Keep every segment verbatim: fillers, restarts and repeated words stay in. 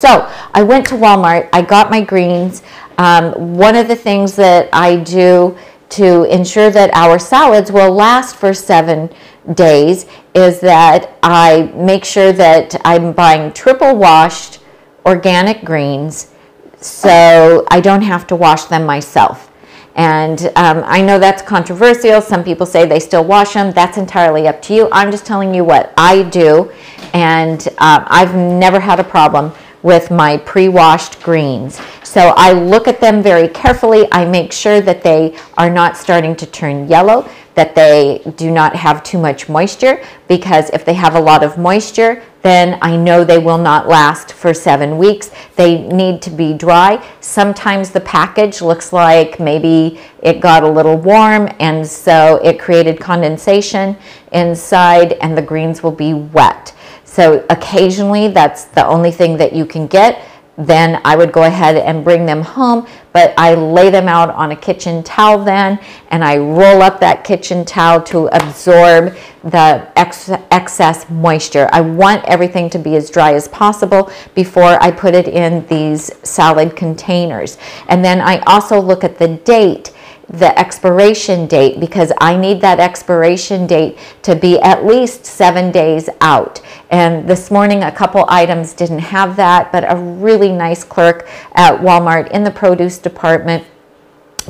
So I went to Walmart, I got my greens. Um, one of the things that I do to ensure that our salads will last for seven days is that I make sure that I'm buying triple washed organic greens so I don't have to wash them myself. And um, I know that's controversial. Some people say they still wash them. That's entirely up to you. I'm just telling you what I do, and uh, I've never had a problem with my pre-washed greens. So I look at them very carefully. I make sure that they are not starting to turn yellow, that they do not have too much moisture, because if they have a lot of moisture, then I know they will not last for seven weeks. They need to be dry. Sometimes the package looks like maybe it got a little warm, and so it created condensation inside, and the greens will be wet. So occasionally that's the only thing that you can get. Then I would go ahead and bring them home, but I lay them out on a kitchen towel then, and I roll up that kitchen towel to absorb the ex excess moisture. I want everything to be as dry as possible before I put it in these salad containers. And then I also look at the date, the expiration date, because I need that expiration date to be at least seven days out. And this morning a couple items didn't have that, but a really nice clerk at Walmart in the produce department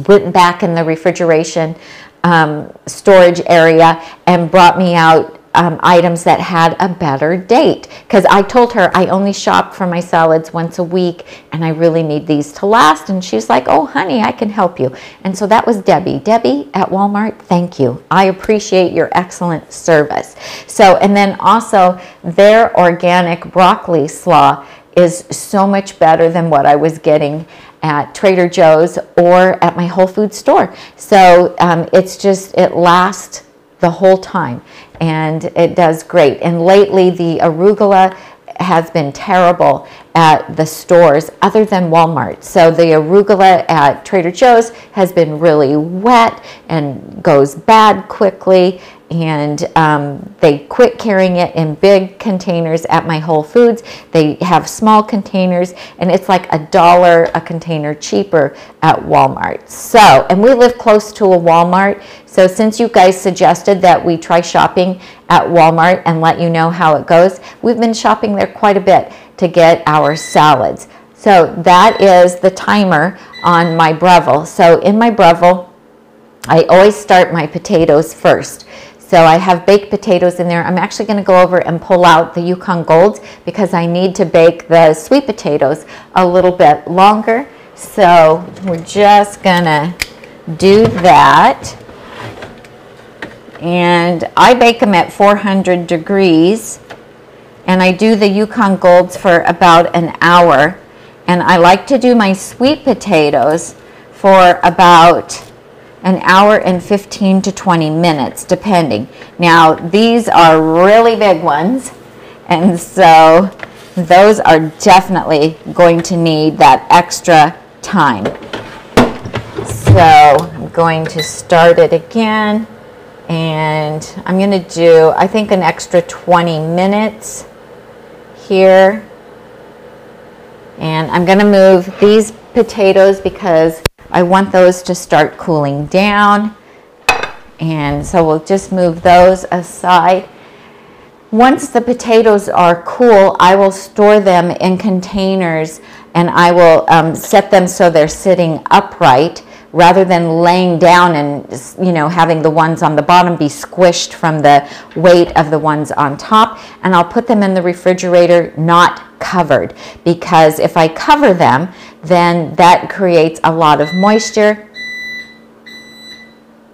went back in the refrigeration um, storage area and brought me out Um, items that had a better date, because I told her I only shop for my salads once a week and I really need these to last, and she's like, oh honey, I can help you. And so that was Debbie. Debbie at Walmart, thank you. I appreciate your excellent service. So, and then also their organic broccoli slaw is so much better than what I was getting at Trader Joe's or at my Whole Foods store. So um, it's just, it lasts the whole time, and it does great. And lately the arugula has been terrible at the stores other than Walmart. So the arugula at Trader Joe's has been really wet and goes bad quickly, and um, they quit carrying it in big containers at my Whole Foods. They have small containers, and it's like a dollar a container cheaper at Walmart. So, and we live close to a Walmart, so since you guys suggested that we try shopping at Walmart and let you know how it goes, we've been shopping there quite a bit to get our salads. So that is the timer on my Breville. So in my Breville, I always start my potatoes first. So I have baked potatoes in there. I'm actually going to go over and pull out the Yukon Golds because I need to bake the sweet potatoes a little bit longer. So we're just going to do that. And I bake them at four hundred degrees. And I do the Yukon Golds for about an hour. And I like to do my sweet potatoes for about an hour and fifteen to twenty minutes, depending. Now, these are really big ones, and so those are definitely going to need that extra time. So I'm going to start it again, and I'm going to do, I think, an extra twenty minutes here. And I'm going to move these potatoes because I want those to start cooling down, and so we'll just move those aside. Once the potatoes are cool, I will store them in containers, and I will um, set them so they're sitting upright rather than laying down and, you know, having the ones on the bottom be squished from the weight of the ones on top. And I'll put them in the refrigerator not covered, because if I cover them, then that creates a lot of moisture.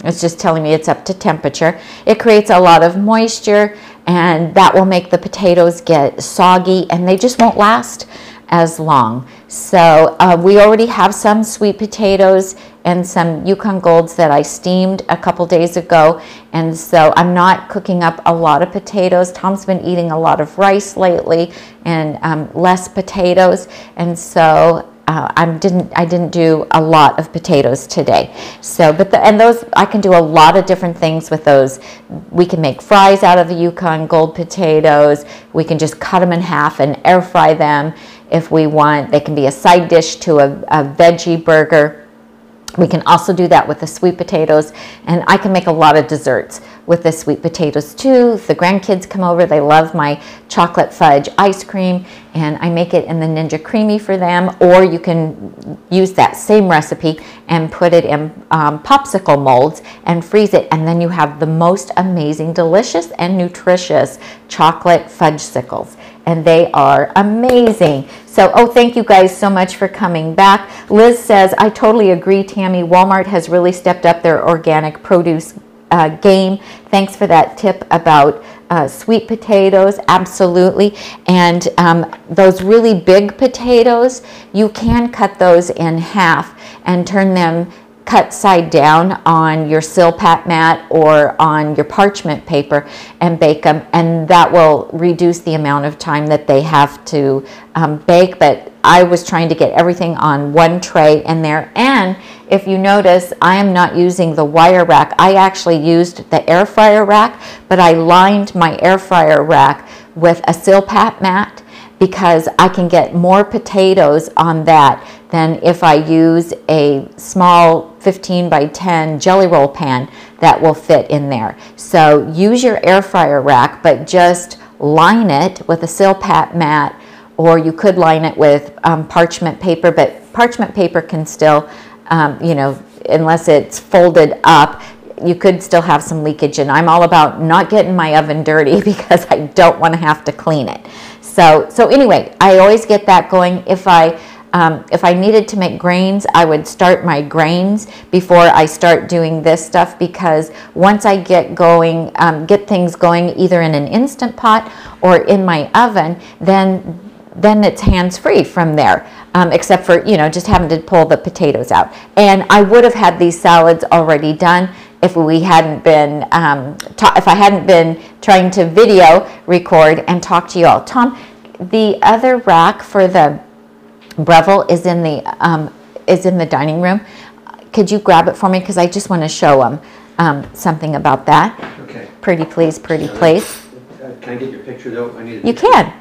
It's just telling me it's up to temperature. It creates a lot of moisture, and that will make the potatoes get soggy, and they just won't last as long. So uh, we already have some sweet potatoes and some Yukon Golds that I steamed a couple days ago, and so I'm not cooking up a lot of potatoes. Tom's been eating a lot of rice lately and um, less potatoes, and so uh, I didn't I didn't do a lot of potatoes today. So, but the, and those, I can do a lot of different things with those. We can make fries out of the Yukon Gold potatoes. We can just cut them in half and air fry them. if we want. They can be a side dish to a, a veggie burger. We can also do that with the sweet potatoes, and I can make a lot of desserts with the sweet potatoes too. The grandkids come over, they love my chocolate fudge ice cream, and I make it in the Ninja Creamy for them, or you can use that same recipe and put it in um, popsicle molds and freeze it, and then you have the most amazing, delicious, and nutritious chocolate fudge sickles. And they are amazing. So, oh, thank you guys so much for coming back. Liz says, I totally agree, Tami. Walmart has really stepped up their organic produce uh, game. Thanks for that tip about uh, sweet potatoes. Absolutely. And um, those really big potatoes, you can cut those in half and turn them cut side down on your Silpat mat or on your parchment paper and bake them, and that will reduce the amount of time that they have to um, bake. But I was trying to get everything on one tray in there, and if you notice, I am not using the wire rack. I actually used the air fryer rack, but I lined my air fryer rack with a Silpat mat because I can get more potatoes on that than if I use a small fifteen by ten jelly roll pan that will fit in there. So use your air fryer rack, but just line it with a Silpat mat, or you could line it with um, parchment paper, but parchment paper can still, um, you know, unless it's folded up, you could still have some leakage. And I'm all about not getting my oven dirty because I don't want to have to clean it. So, so anyway, I always get that going. If I, um, if I needed to make grains, I would start my grains before I start doing this stuff, because once I get going, um, get things going either in an Instant Pot or in my oven, then then it's hands-free from there, um, except for, you know, just having to pull the potatoes out. And I would have had these salads already done if we hadn't been, um, if I hadn't been trying to video record and talk to you all. Tom, the other rack for the Breville is in the um, is in the dining room. Could you grab it for me, because I just want to show them um, something about that. Okay. Pretty please, pretty so please. Uh, can I get your picture though? I need. A you can.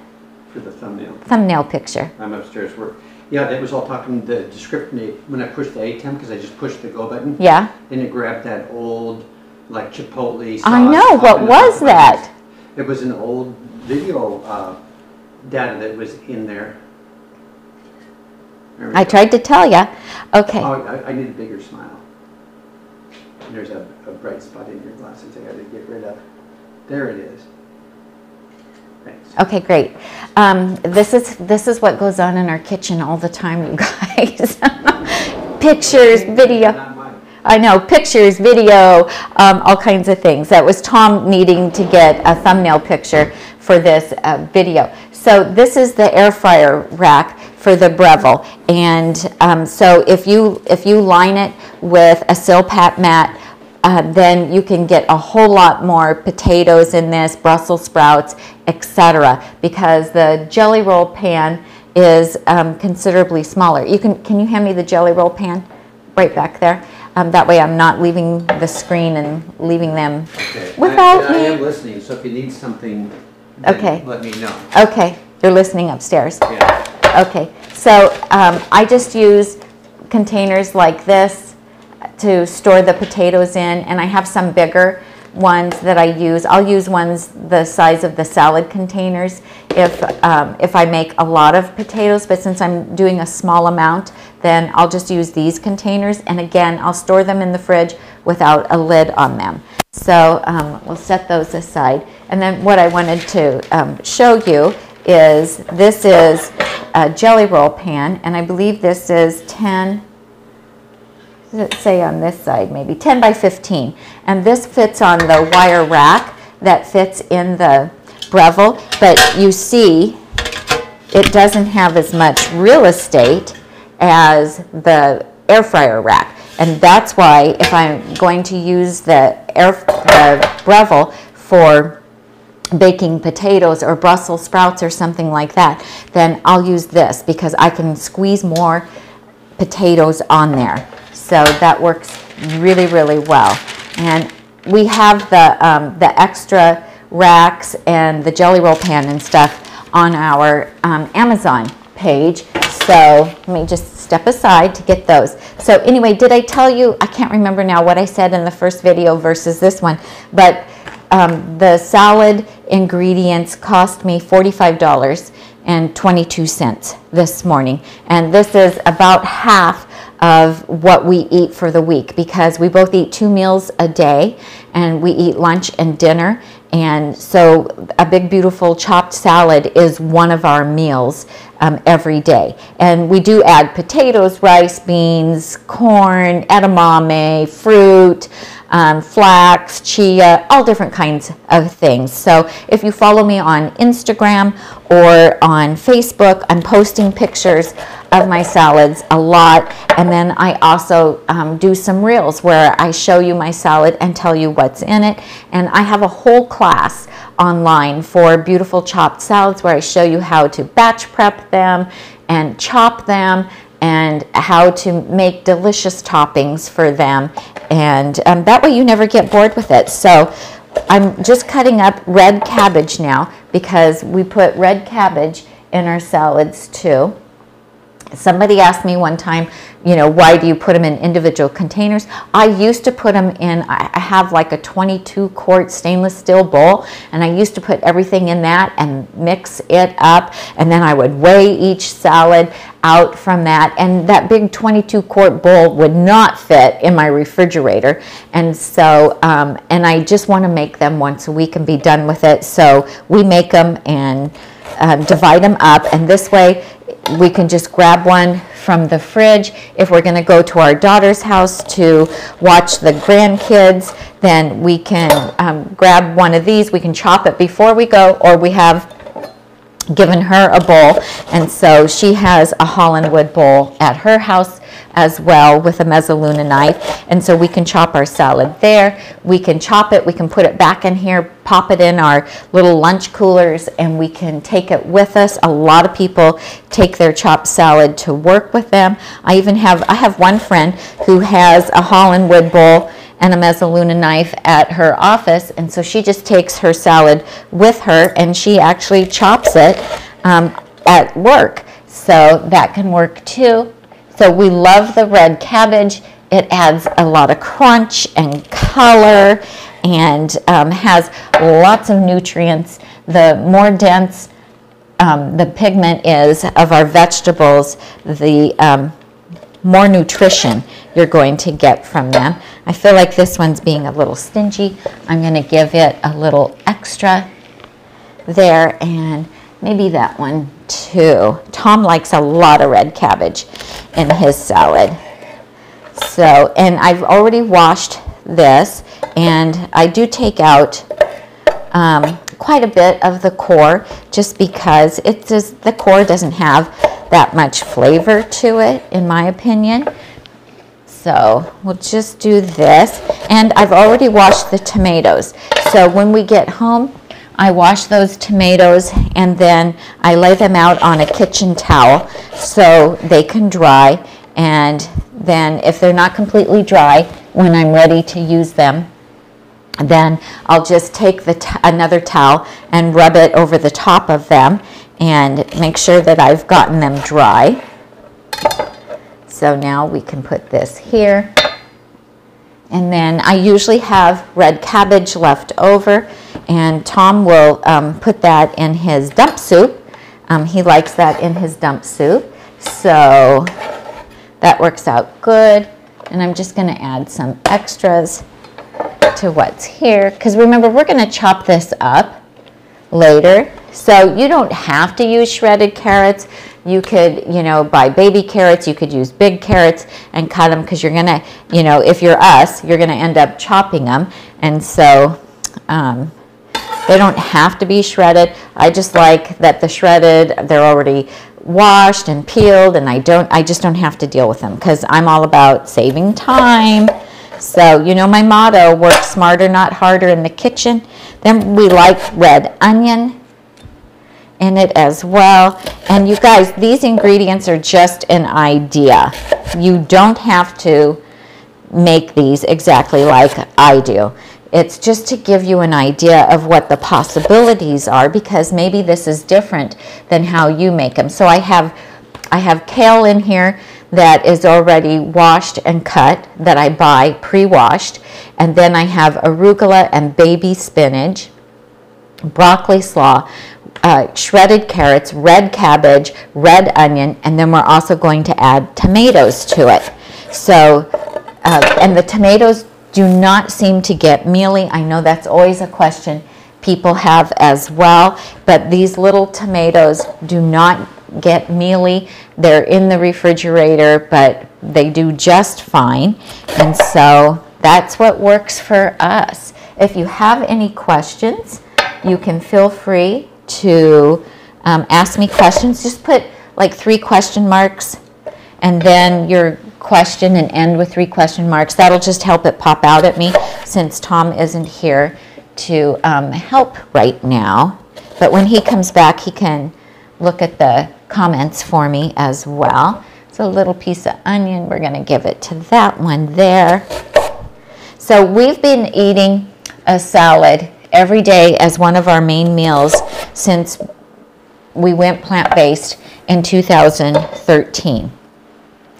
For the thumbnail. Thumbnail picture. I'm upstairs work. Yeah, that was all talking the description when I pushed the A T M, because I just pushed the go button. Yeah. And it grabbed that old, like, Chipotle sauce. I know. What was that? It was an old video uh, data that was in there. there I go. tried to tell you. Okay. Oh, I, I need a bigger smile. There's a, a bright spot in your glasses I got to get rid of. There it is. Okay, great. Um, this is this is what goes on in our kitchen all the time, you guys. Pictures, video. I know, pictures, video, um, all kinds of things. That was Tom needing to get a thumbnail picture for this uh, video. So this is the air fryer rack for the Breville, and um, so if you if you line it with a Silpat mat, Uh, then you can get a whole lot more potatoes in this, Brussels sprouts, et cetera, because the jelly roll pan is um, considerably smaller. You can can you hand me the jelly roll pan right back there? Um, that way, I'm not leaving the screen and leaving them okay. without I, I me. I am listening, so if you need something, okay, let me know. Okay, you're listening upstairs. Yeah. Okay, so um, I just use containers like this to store the potatoes in, and I have some bigger ones that I use. I'll use ones the size of the salad containers if, um, if I make a lot of potatoes, but since I'm doing a small amount, then I'll just use these containers, and again, I'll store them in the fridge without a lid on them. So um, we'll set those aside. And then what I wanted to um, show you is this is a jelly roll pan, and I believe this is ten, let's say on this side, maybe ten by fifteen, and this fits on the wire rack that fits in the Breville, but you see it doesn't have as much real estate as the air fryer rack, and that's why if I'm going to use the air the Breville for baking potatoes or Brussels sprouts or something like that, then I'll use this because I can squeeze more potatoes on there. So that works really, really well. And we have the, um, the extra racks and the jelly roll pan and stuff on our um, Amazon page. So let me just step aside to get those. So anyway, did I tell you, I can't remember now what I said in the first video versus this one, but um, the salad ingredients cost me forty-five dollars and twenty-two cents this morning. And this is about half of what we eat for the week, because we both eat two meals a day and we eat lunch and dinner. And so a big, beautiful chopped salad is one of our meals um, every day. And we do add potatoes, rice, beans, corn, edamame, fruit, um, flax, chia, all different kinds of things. So if you follow me on Instagram or on Facebook, I'm posting pictures of my salads a lot. And then I also um, do some reels where I show you my salad and tell you what's in it. And I have a whole class online for beautiful chopped salads where I show you how to batch prep them and chop them and how to make delicious toppings for them, and um, that way you never get bored with it. So I'm just cutting up red cabbage now, because we put red cabbage in our salads too. Somebody asked me one time, you know, why do you put them in individual containers? I used to put them in, I have like a twenty-two quart stainless steel bowl, and I used to put everything in that and mix it up, and then I would weigh each salad out from that, and that big twenty-two quart bowl would not fit in my refrigerator. And so, um, and I just want to make them once a week and be done with it. So we make them and um, divide them up, and this way we can just grab one from the fridge. If we're going to go to our daughter's house to watch the grandkids, then we can um, grab one of these. We can chop it before we go, or we have given her a bowl. And so she has a Holland wood bowl at her house as well with a mezzaluna knife. And so we can chop our salad there. We can chop it, we can put it back in here, pop it in our little lunch coolers, and we can take it with us. A lot of people take their chopped salad to work with them. I even have, I have one friend who has a Holland wood bowl and a mezzaluna knife at her office, and so she just takes her salad with her, and she actually chops it um, at work. So that can work too. So we love the red cabbage. It adds a lot of crunch and color, and um, has lots of nutrients. The more dense um, the pigment is of our vegetables, the um, more nutrition you're going to get from them. I feel like this one's being a little stingy. I'm going to give it a little extra there, and maybe that one too. Tom likes a lot of red cabbage in his salad. So, and I've already washed this, and I do take out um, quite a bit of the core, just because it just, the core doesn't have that much flavor to it, in my opinion. So we'll just do this, and I've already washed the tomatoes. So when we get home, I wash those tomatoes, and then I lay them out on a kitchen towel so they can dry. And then if they're not completely dry when I'm ready to use them, then I'll just take the t- another towel and rub it over the top of them and make sure that I've gotten them dry. So now we can put this here. And then I usually have red cabbage left over, and Tom will um, put that in his dump soup. Um, he likes that in his dump soup. So that works out good. And I'm just gonna add some extras to what's here, because remember, we're gonna chop this up later. So you don't have to use shredded carrots. You could, you know, buy baby carrots. You could use big carrots and cut them, because you're going to, you know, if you're us, you're going to end up chopping them. And so um, they don't have to be shredded. I just like that the shredded, they're already washed and peeled, and I don't, I just don't have to deal with them, because I'm all about saving time. So, you know, my motto, work smarter, not harder in the kitchen. Then we like red onion in it as well. And you guys, these ingredients are just an idea. You don't have to make these exactly like I do. It's just to give you an idea of what the possibilities are, because maybe this is different than how you make them. So I have I have kale in here that is already washed and cut that I buy pre-washed. And then I have arugula and baby spinach, broccoli slaw, uh, shredded carrots, red cabbage, red onion, and then we're also going to add tomatoes to it. So, uh, and the tomatoes do not seem to get mealy. I know that's always a question people have as well, but these little tomatoes do not get mealy. They're in the refrigerator, but they do just fine. And so that's what works for us. If you have any questions, you can feel free to um, ask me questions. Just put like three question marks and then your question and end with three question marks. That'll just help it pop out at me since Tom isn't here to um, help right now. But when he comes back, he can look at the comments for me as well. It's a little piece of onion. We're going to give it to that one there. So we've been eating a salad every day as one of our main meals since we went plant-based in two thousand thirteen.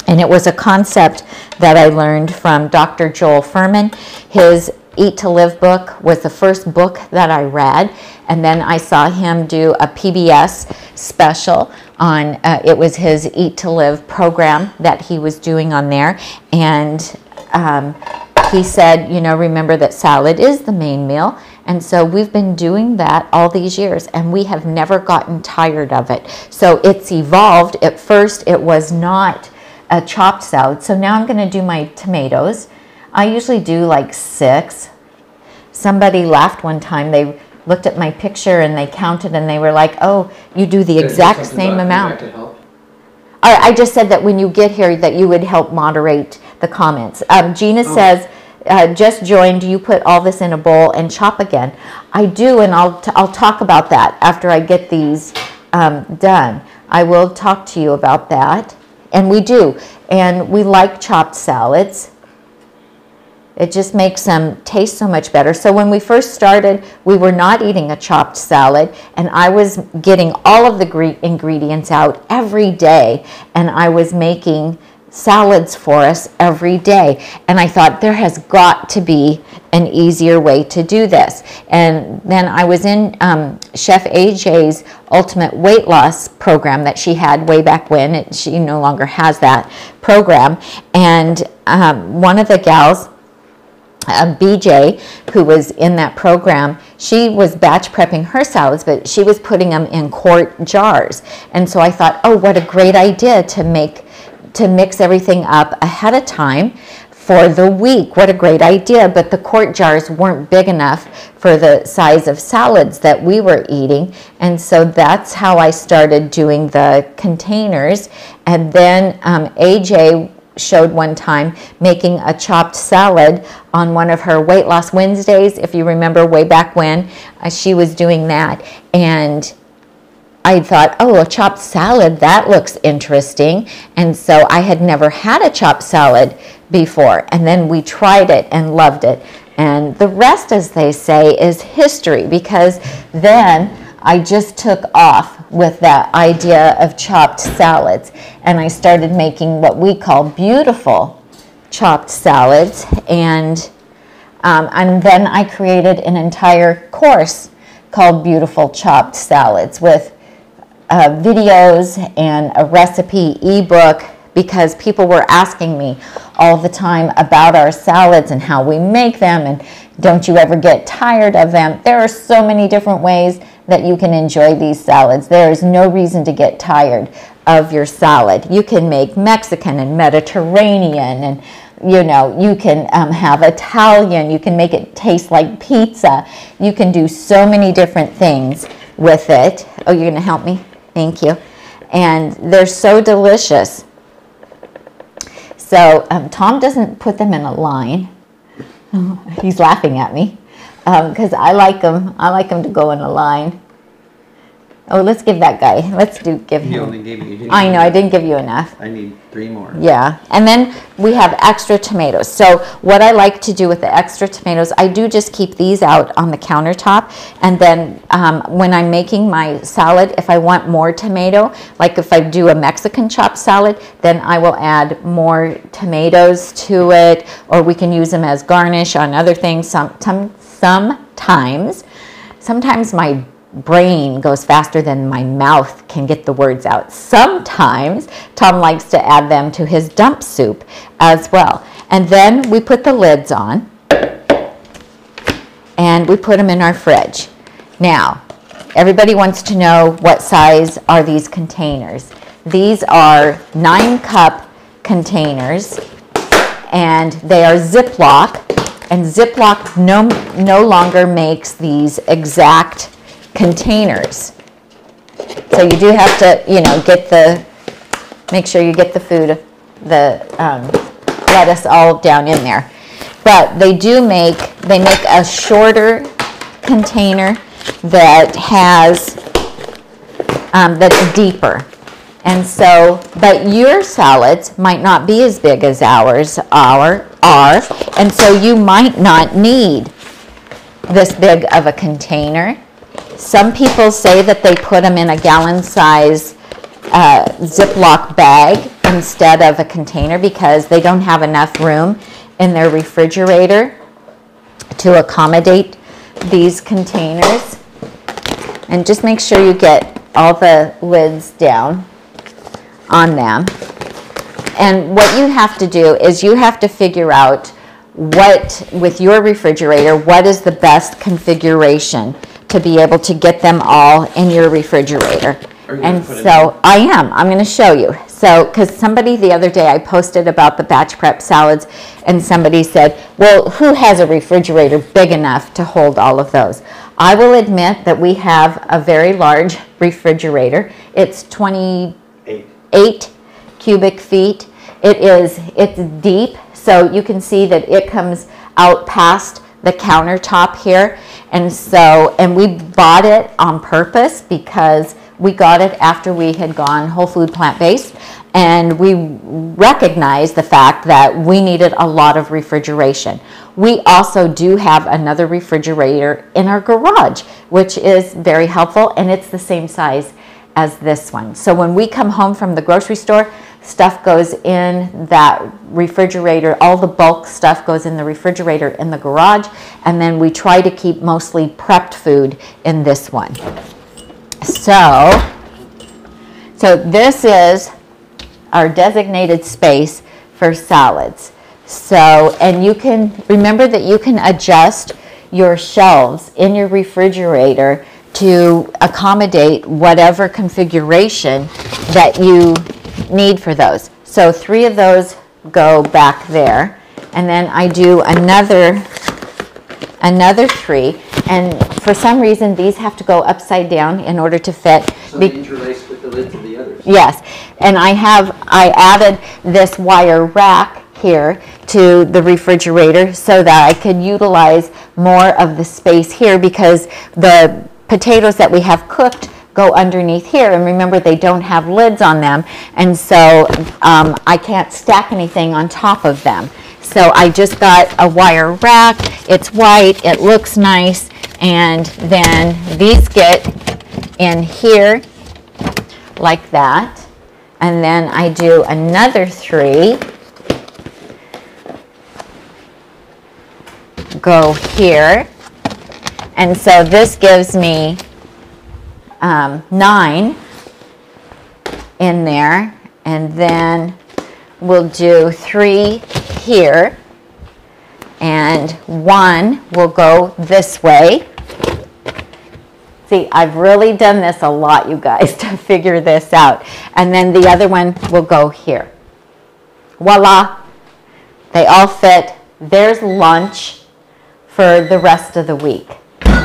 And it was a concept that I learned from Doctor Joel Furman. His Eat to Live book was the first book that I read, and then I saw him do a P B S special on, uh, it was his Eat to Live program that he was doing on there, and um, he said, you know, remember that salad is the main meal, and so we've been doing that all these years, and we have never gotten tired of it. So it's evolved. At first, it was not a chopped salad. So now I'm going to do my tomatoes. I usually do like six. Somebody laughed one time. They looked at my picture and they counted and they were like, oh, you do the exact same amount. I, I just said that when you get here that you would help moderate the comments. Um, Gina oh. says, uh, just joined, you put all this in a bowl and chop again. I do, and I'll, t I'll talk about that after I get these um, done. I will talk to you about that. And we do, and we like chopped salads. It just makes them taste so much better. So when we first started, we were not eating a chopped salad, and I was getting all of the ingredients out every day, and I was making salads for us every day. And I thought, there has got to be an easier way to do this. And then I was in um, Chef A J's Ultimate Weight Loss program that she had way back when. It, she no longer has that program. And um, one of the gals, Uh, B J, who was in that program, she was batch prepping her salads, but she was putting them in quart jars. And so I thought, oh, what a great idea to make, to mix everything up ahead of time for the week. What a great idea. But the quart jars weren't big enough for the size of salads that we were eating. And so that's how I started doing the containers. And then um, A J showed one time making a chopped salad on one of her Weight Loss Wednesdays. If you remember way back when, uh, she was doing that. And I thought, oh, a chopped salad, that looks interesting. And so I had never had a chopped salad before. And then we tried it and loved it. And the rest, as they say, is history, because then I just took off with that idea of chopped salads, and I started making what we call beautiful chopped salads, and um, and then I created an entire course called Beautiful Chopped Salads with uh, videos and a recipe ebook, because people were asking me all the time about our salads and how we make them, and don't you ever get tired of them? There are so many different ways that you can enjoy these salads. There is no reason to get tired of your salad. You can make Mexican and Mediterranean, and you know, you can um, have Italian, you can make it taste like pizza. You can do so many different things with it. Oh, you're gonna help me? Thank you. And they're so delicious. So um, Tom doesn't put them in a line. Oh, he's laughing at me. Because um, I like them. I like them to go in a line. Oh, let's give that guy. Let's do give him. He only gave me, you didn't I know, enough. I didn't give you enough. I need three more. Yeah. And then we have extra tomatoes. So what I like to do with the extra tomatoes, I do just keep these out on the countertop. And then um, when I'm making my salad, if I want more tomato, like if I do a Mexican chopped salad, then I will add more tomatoes to it, or we can use them as garnish on other things. Some, some, sometimes, sometimes my brain goes faster than my mouth can get the words out. Sometimes Tom likes to add them to his dump soup as well. And then we put the lids on and we put them in our fridge. Now, everybody wants to know what size are these containers. These are nine cup containers and they are Ziploc, and Ziploc no, no longer makes these exact containers. So you do have to, you know, get the, make sure you get the food, the um, lettuce all down in there. But they do make, they make a shorter container that has, um, that's deeper. And so, but your salads might not be as big as ours our, are, and so you might not need this big of a container. Some people say that they put them in a gallon size uh, Ziploc bag instead of a container because they don't have enough room in their refrigerator to accommodate these containers. And just make sure you get all the lids down on them. And what you have to do is you have to figure out what, with your refrigerator, what is the best configuration to be able to get them all in your refrigerator. You and so I am. I'm going to show you. So, because somebody the other day I posted about the batch prep salads and somebody said, well, who has a refrigerator big enough to hold all of those? I will admit that we have a very large refrigerator. It's twenty-eight cubic feet. It is, it's deep, so you can see that it comes out past the countertop here. And so, and we bought it on purpose because we got it after we had gone whole food plant-based, and we recognized the fact that we needed a lot of refrigeration. We also do have another refrigerator in our garage, which is very helpful, and it's the same size as this one. So when we come home from the grocery store, stuff goes in that refrigerator, all the bulk stuff goes in the refrigerator in the garage, and then we try to keep mostly prepped food in this one. So, so this is our designated space for salads. So, and you can, remember that you can adjust your shelves in your refrigerator to accommodate whatever configuration that you need for those. So three of those go back there, and then I do another another three, and for some reason these have to go upside down in order to fit. So they interlace with the lids of the others. Yes, and I have I added this wire rack here to the refrigerator so that I could utilize more of the space here, because the potatoes that we have cooked go underneath here, and remember they don't have lids on them, and so um, I can't stack anything on top of them. So I just got a wire rack, it's white, it looks nice, and then these get in here like that, and then I do another three, go here, and so this gives me Um, nine in there, and then we'll do three here, and one will go this way. See, I've really done this a lot, you guys, to figure this out. And then the other one will go here. Voila! They all fit. There's lunch for the rest of the week.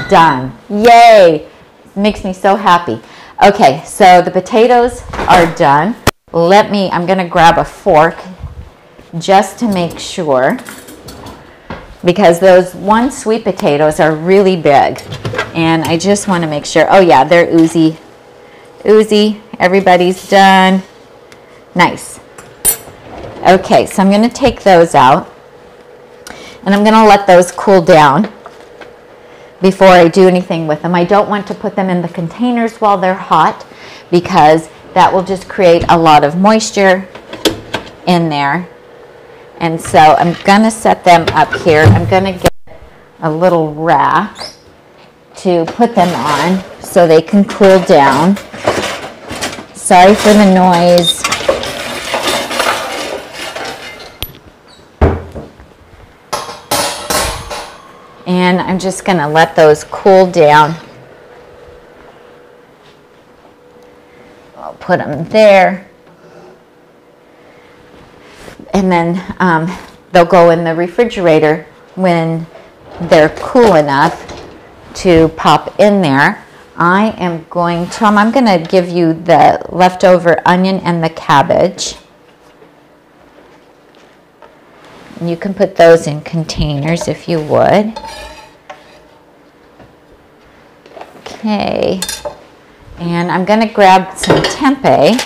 Done. Yay! Makes me so happy. Okay, so the potatoes are done. Let me, I'm gonna grab a fork just to make sure, because those one sweet potatoes are really big, and I just wanna make sure, oh yeah, they're oozy oozy. Everybody's done. Nice. Okay, so I'm going to take those out, and I'm going to let those cool down before I do anything with them. I don't want to put them in the containers while they're hot, because that will just create a lot of moisture in there. And so I'm going to set them up here. I'm going to get a little rack to put them on so they can cool down. Sorry for the noise. And I'm just going to let those cool down. I'll put them there. And then um, they'll go in the refrigerator when they're cool enough to pop in there. I am going, Tom, I'm going to give you the leftover onion and the cabbage. You can put those in containers if you would. Okay, and I'm going to grab some tempeh,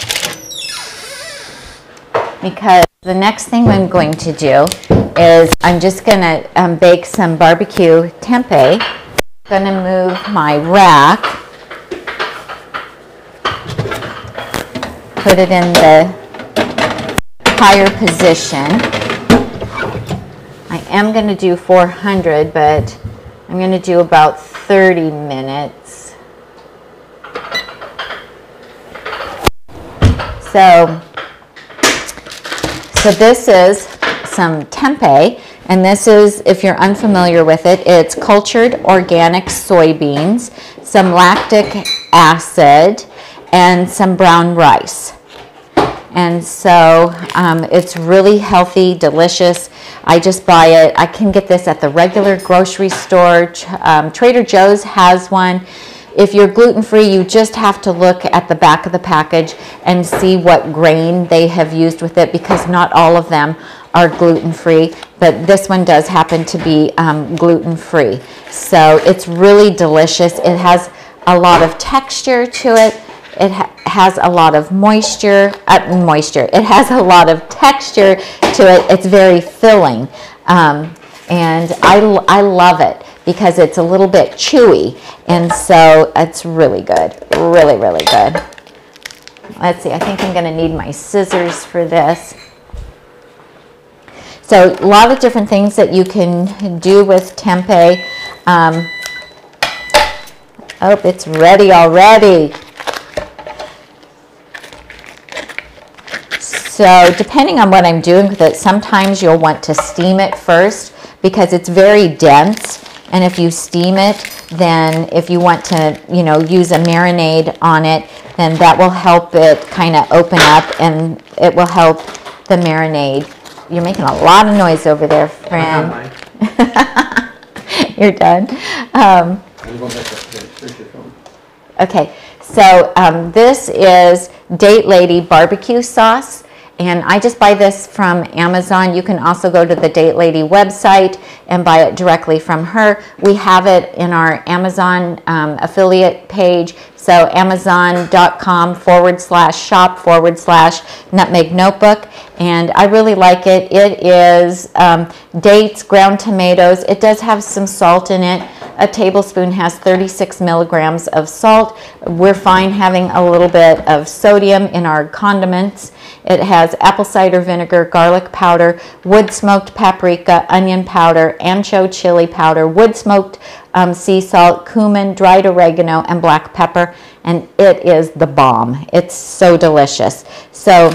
because the next thing I'm going to do is I'm just going to um, bake some barbecue tempeh. I'm going to move my rack, put it in the higher position. I am going to do four hundred, but I'm going to do about thirty minutes. So, so this is some tempeh, and this is, if you're unfamiliar with it, it's cultured organic soybeans, some lactic acid, and some brown rice. And so um, it's really healthy, delicious. I just buy it. I can get this at the regular grocery store. Um, Trader Joe's has one. If you're gluten-free, you just have to look at the back of the package and see what grain they have used with it, because not all of them are gluten-free, but this one does happen to be um, gluten-free. So it's really delicious. It has a lot of texture to it. It ha has a lot of moisture, uh, moisture. It has a lot of texture to it. It's very filling. Um, and I, I love it because it's a little bit chewy. And so it's really good, really, really good. Let's see, I think I'm gonna need my scissors for this. So a lot of different things that you can do with tempeh. Um, oh, it's ready already. So depending on what I'm doing with it, sometimes you'll want to steam it first because it's very dense. And if you steam it, then if you want to, you know, use a marinade on it, then that will help it kind of open up, and it will help the marinade. You're making a lot of noise over there, friend. You're done. Um, okay, so um, this is Date Lady barbecue sauce. And I just buy this from Amazon. You can also go to the Date Lady website and buy it directly from her. We have it in our Amazon um, affiliate page. So amazon.com forward slash shop forward slash Nutmeg Notebook. And I really like it. It is um, dates, ground tomatoes. It does have some salt in it. A tablespoon has thirty-six milligrams of salt. We're fine having a little bit of sodium in our condiments. It has apple cider vinegar, garlic powder, wood-smoked paprika, onion powder, ancho chili powder, wood-smoked um, sea salt, cumin, dried oregano, and black pepper. And it is the bomb. It's so delicious. So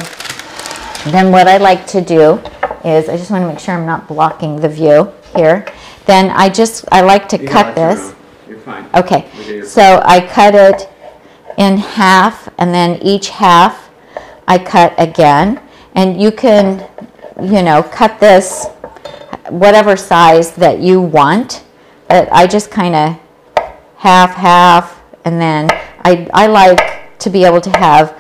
then what I like to do is, I just want to make sure I'm not blocking the view here. Then I just, I like to cut this. You're fine. Okay, so I cut it in half, and then each half I cut again, and you can, you know, cut this whatever size that you want. But I just kind of half, half, and then I, I like to be able to have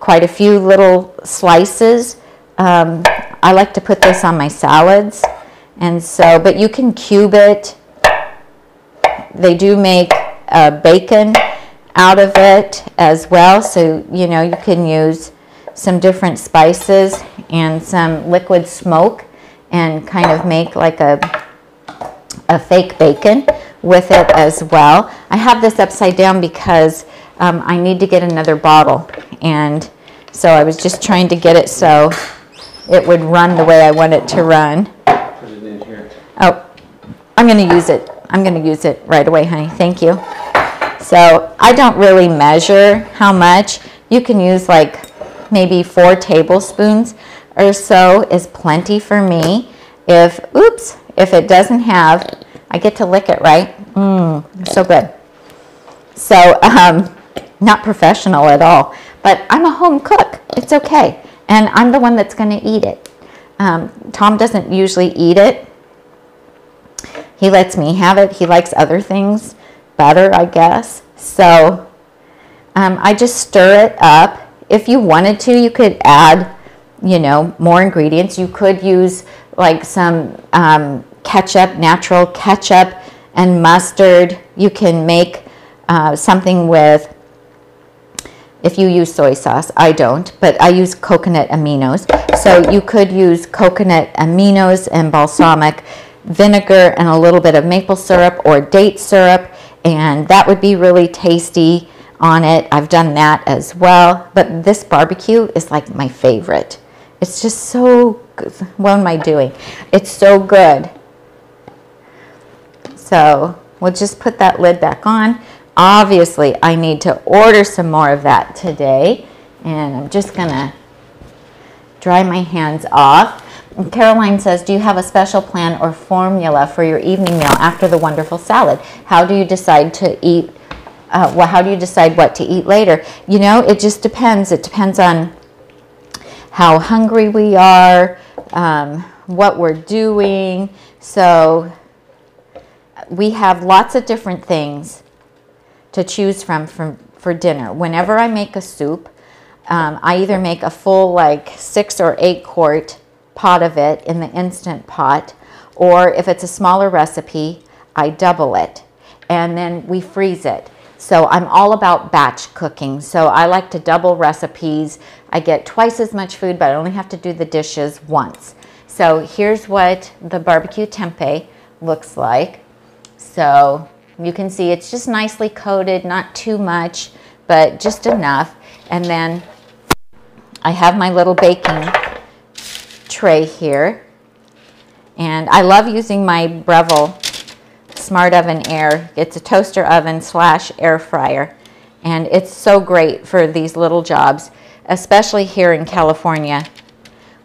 quite a few little slices. Um, I like to put this on my salads, and so, but you can cube it. They do make uh, bacon. out of it as well. So, you know, you can use some different spices and some liquid smoke and kind of make like a, a fake bacon with it as well. I have this upside down because um, I need to get another bottle, and so I was just trying to get it so it would run the way I want it to run. Put it in here. Oh, I'm going to use it. I'm going to use it right away, honey. Thank you. So I don't really measure how much. You can use like maybe four tablespoons or so is plenty for me. If, oops, if it doesn't have, I get to lick it, right? Mmm, so good. So, um, not professional at all, but I'm a home cook. It's okay. And I'm the one that's going to eat it. Um, Tom doesn't usually eat it. He lets me have it. He likes other things better, I guess. So, um, I just stir it up. If you wanted to, you could add, you know, more ingredients. You could use like some um, ketchup, natural ketchup and mustard. You can make uh, something with, if you use soy sauce, I don't, but I use coconut aminos. So you could use coconut aminos and balsamic vinegar and a little bit of maple syrup or date syrup, and that would be really tasty on it. I've done that as well, but this barbecue is like my favorite. It's just so good. What am I doing? It's so good. So we'll just put that lid back on. Obviously, I need to order some more of that today, and I'm just gonna dry my hands off. And Caroline says, do you have a special plan or formula for your evening meal after the wonderful salad? How do you decide to eat? Uh, well, how do you decide what to eat later? You know, it just depends. It depends on how hungry we are, um, what we're doing. So we have lots of different things to choose from, from for dinner. Whenever I make a soup, um, I either make a full like six or eight quart pot of it in the Instant Pot, or if it's a smaller recipe, I double it and then we freeze it. So I'm all about batch cooking. So I like to double recipes. I get twice as much food, but I only have to do the dishes once. So here's what the barbecue tempeh looks like. So you can see it's just nicely coated, not too much, but just enough. And then I have my little baking tray here. And I love using my Breville Smart Oven Air. It's a toaster oven slash air fryer, and it's so great for these little jobs, especially here in California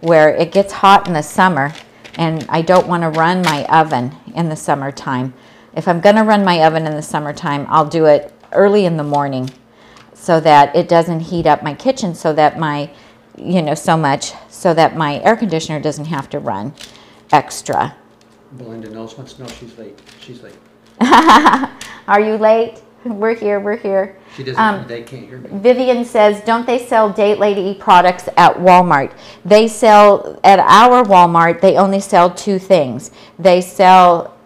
where it gets hot in the summer, and I don't want to run my oven in the summertime. If I'm going to run my oven in the summertime, I'll do it early in the morning so that it doesn't heat up my kitchen so that my, you know, so much so that my air conditioner doesn't have to run extra. Belinda knows once. No, she's late. She's late. Are you late? We're here. We're here. She doesn't. Um, they can't hear me. Vivian says, don't they sell Date Lady products at Walmart? They sell, at our Walmart, they only sell two things. They sell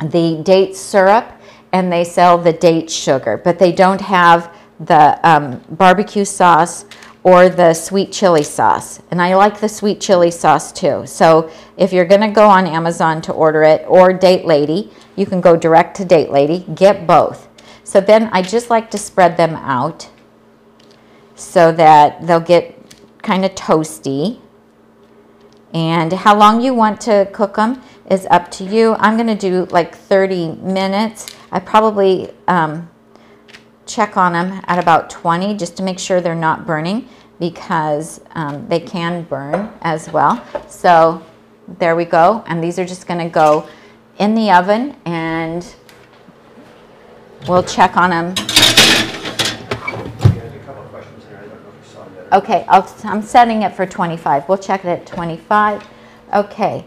the date syrup and they sell the date sugar, but they don't have the um, barbecue sauce or the sweet chili sauce. And I like the sweet chili sauce too. So if you're going to go on Amazon to order it, or Date Lady, you can go direct to Date Lady, get both. So then I just like to spread them out so that they'll get kind of toasty. And how long you want to cook them is up to you. I'm going to do like thirty minutes. I probably um, check on them at about twenty just to make sure they're not burning, because um, they can burn as well. So there we go. And these are just going to go in the oven, and we'll check on them. Okay, I'll, I'm setting it for twenty-five. We'll check it at twenty-five. Okay.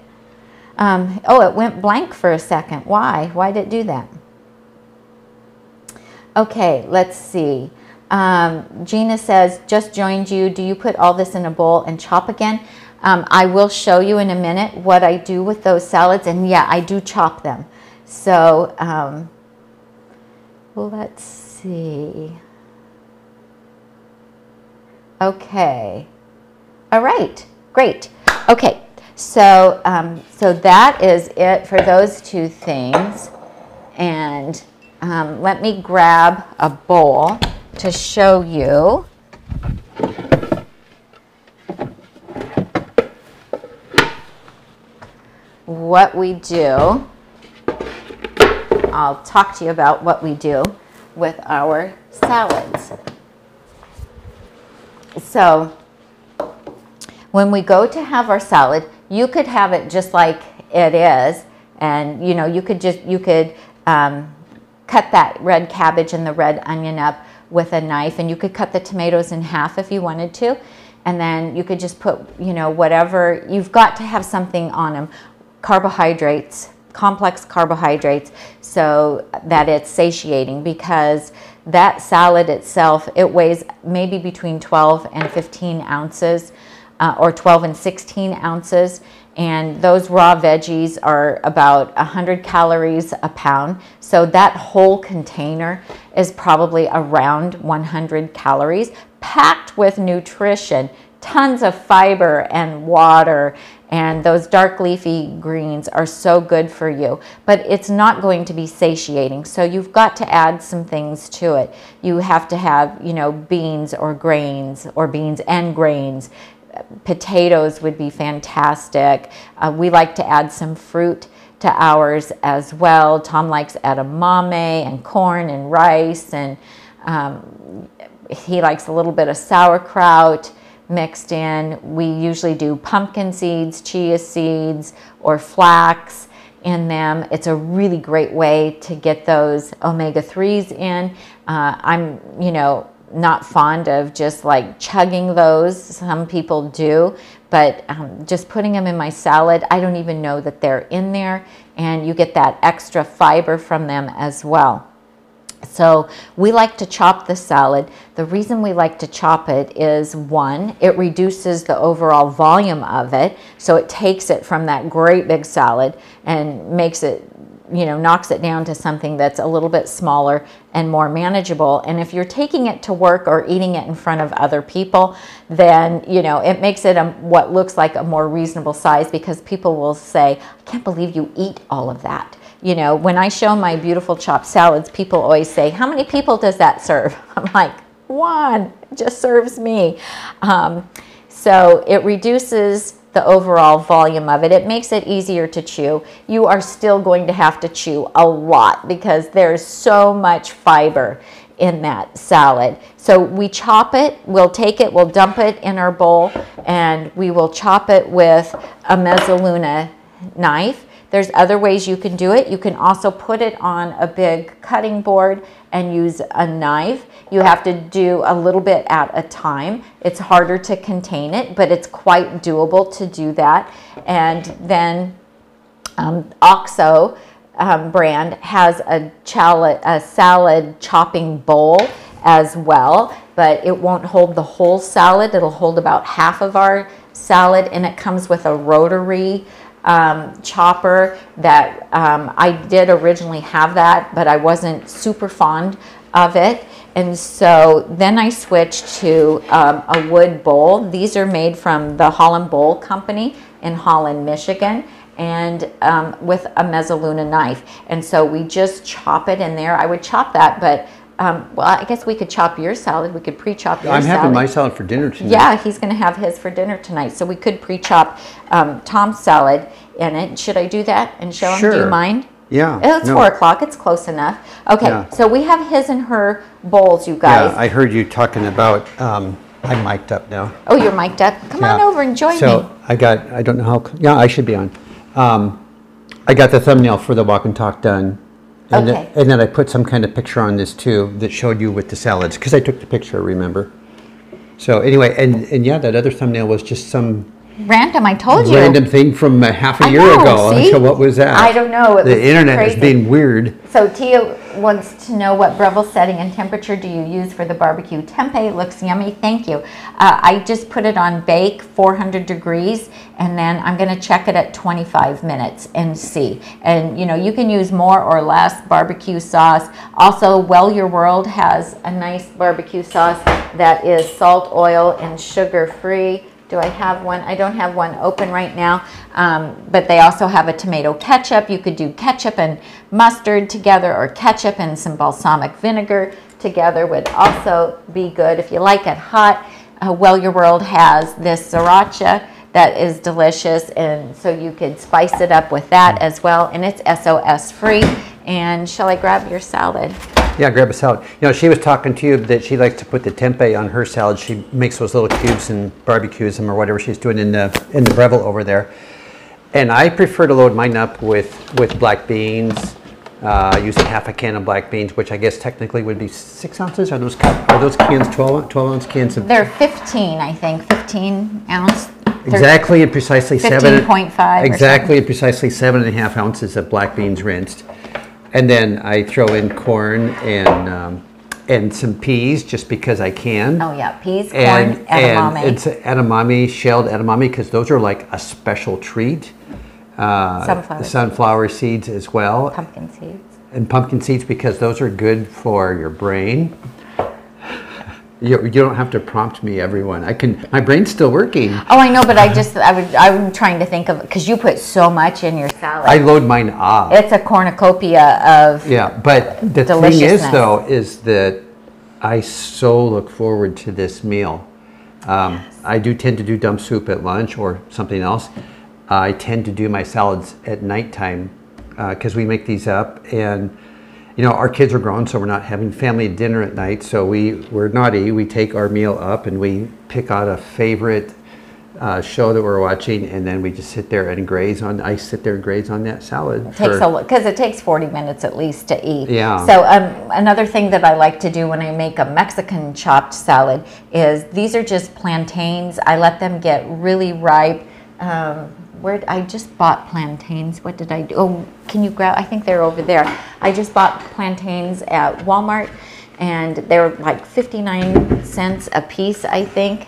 Um, oh, it went blank for a second. Why? Why did it do that? Okay, let's see. Um, Gina says, just joined you. Do you put all this in a bowl and chop again? Um, I will show you in a minute what I do with those salads. And yeah, I do chop them. So um, let's see. Okay. All right. Great. Okay. So, um, so that is it for those two things. And um, let me grab a bowl to show you. What we do, I'll talk to you about what we do with our salads. So when we go to have our salad, you could have it just like it is, and you know, you could just, you could um, cut that red cabbage and the red onion up with a knife, and you could cut the tomatoes in half if you wanted to, and then you could just put, you know, whatever, you've got to have something on them. Carbohydrates, complex carbohydrates, so that it's satiating, because that salad itself, it weighs maybe between twelve and fifteen ounces, uh, or twelve and sixteen ounces, and those raw veggies are about one hundred calories a pound, so that whole container is probably around one hundred calories, packed with nutrition, tons of fiber and water, and those dark leafy greens are so good for you, but it's not going to be satiating. So you've got to add some things to it. You have to have, you know, beans or grains, or beans and grains. Potatoes would be fantastic. Uh, we like to add some fruit to ours as well. Tom likes edamame and corn and rice, and um, he likes a little bit of sauerkraut mixed in. We usually do pumpkin seeds, chia seeds, or flax in them. It's a really great way to get those omega threes in. Uh, I'm, you know, not fond of just like chugging those. Some people do, but um, just putting them in my salad, I don't even know that they're in there, and you get that extra fiber from them as well. So we like to chop the salad. The reason we like to chop it is, one, it reduces the overall volume of it, so it takes it from that great big salad and makes it, you know, knocks it down to something that's a little bit smaller and more manageable. And if you're taking it to work or eating it in front of other people, then, you know, it makes it a, what looks like a more reasonable size, because people will say, I can't believe you eat all of that. You know, when I show my beautiful chopped salads, people always say, how many people does that serve? I'm like, one, it just serves me. Um, so it reduces the overall volume of it. It makes it easier to chew. You are still going to have to chew a lot, because there's so much fiber in that salad. So we chop it, we'll take it, we'll dump it in our bowl, and we will chop it with a mezzaluna knife. There's other ways you can do it. You can also put it on a big cutting board and use a knife. You have to do a little bit at a time. It's harder to contain it, but it's quite doable to do that. And then um, OXO um, brand has a, a salad chopping bowl as well, but it won't hold the whole salad. It'll hold about half of our salad, and it comes with a rotary Um, chopper that um, I did originally have that, but I wasn't super fond of it, and so then I switched to um, a wood bowl. These are made from the Holland Bowl Company in Holland, Michigan, and um, with a mezzaluna knife, and so we just chop it in there. I would chop that, but Um, well, I guess we could chop your salad. We could pre-chop your I'm salad. I'm having my salad for dinner tonight. Yeah, he's going to have his for dinner tonight. So we could pre-chop um, Tom's salad in it. Should I do that and show him? Sure. Do you mind? Yeah. It's no. four o'clock. It's close enough. Okay, yeah. So we have his and her bowls, you guys. Yeah, I heard you talking about, um, I'm mic'd up now. Oh, you're mic'd up? Come yeah. on over and join so me. So I got, I don't know how, yeah, I should be on. Um, I got the thumbnail for the walk and talk done. And, okay. then, and then I put some kind of picture on this too that showed you with the salads, because I took the picture, remember? So anyway, and, and yeah, that other thumbnail was just some random. I told you. Random thing from a half a I year know, ago. See? So what was that? I don't know. It the was internet crazy. Is being weird. So Tia wants to know, what Breville setting and temperature do you use for the barbecue tempeh? Looks yummy. Thank you. Uh, I just put it on bake four hundred degrees, and then I'm going to check it at twenty-five minutes and see. And you know, you can use more or less barbecue sauce. Also, Well Your World has a nice barbecue sauce that is salt, oil, and sugar-free. Do I have one? I don't have one open right now, um, but they also have a tomato ketchup. You could do ketchup and mustard together, or ketchup and some balsamic vinegar together would also be good if you like it hot. Uh, Well Your World has this sriracha that is delicious, and so you could spice it up with that as well, and it's S O S free. And shall I grab your salad? Yeah, grab a salad. You know, she was talking to you that she likes to put the tempeh on her salad. She makes those little cubes and barbecues them or whatever she's doing in the in the Breville over there. And I prefer to load mine up with with black beans, uh, using half a can of black beans, which I guess technically would be six ounces. Are those are those cans twelve, twelve ounce cans? Of They're fifteen, I think, fifteen ounce. Exactly and precisely seven. fifteen point five. Exactly and precisely seven and a half ounces of black beans rinsed. And then I throw in corn and um, and some peas just because I can. Oh yeah, peas, and, corn, edamame. And it's edamame, shelled edamame, because those are like a special treat. Uh, sunflower, sunflower seeds. seeds as well. Pumpkin seeds. And pumpkin seeds, because those are good for your brain. You, you don't have to prompt me, everyone. I can. My brain's still working. Oh, I know, but I just I would I'm trying to think of, because you put so much in your salad. I load mine up. It's a cornucopia of yeah. But the thing is, though, is that I so look forward to this meal. Um, yes. I do tend to do dumb soup at lunch or something else. I tend to do my salads at nighttime because uh, we make these up and. You know, our kids are grown, so we're not having family dinner at night, so we, we're naughty. We take our meal up and we pick out a favorite uh, show that we're watching, and then we just sit there and graze on, I sit there and graze on that salad. It takes for, a look, because it takes forty minutes at least to eat. Yeah. So um, another thing that I like to do when I make a Mexican chopped salad is, these are just plantains. I let them get really ripe. Um, Where, I just bought plantains. What did I do? Oh, can you grab? I think they're over there. I just bought plantains at Walmart, and they're like fifty-nine cents a piece, I think.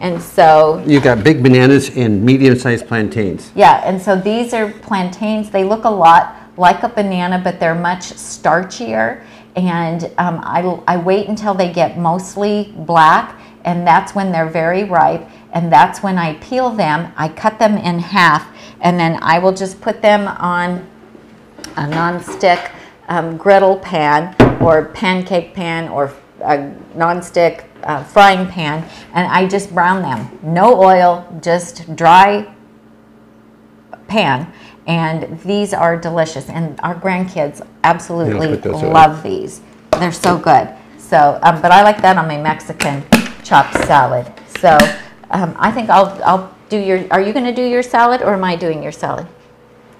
And so you got big bananas and medium-sized plantains. Yeah, and so these are plantains. They look a lot like a banana, but they're much starchier. And um, I, I wait until they get mostly black, and that's when they're very ripe. And that's when I peel them. I cut them in half, and then I will just put them on a nonstick um, griddle pan or pancake pan or a nonstick uh, frying pan, and I just brown them. No oil, just dry pan. And these are delicious, and our grandkids absolutely love these. They're so good. So, um, but I like that on my Mexican chopped salad. So. Um, I think I'll, I'll do your, are you going to do your salad, or am I doing your salad?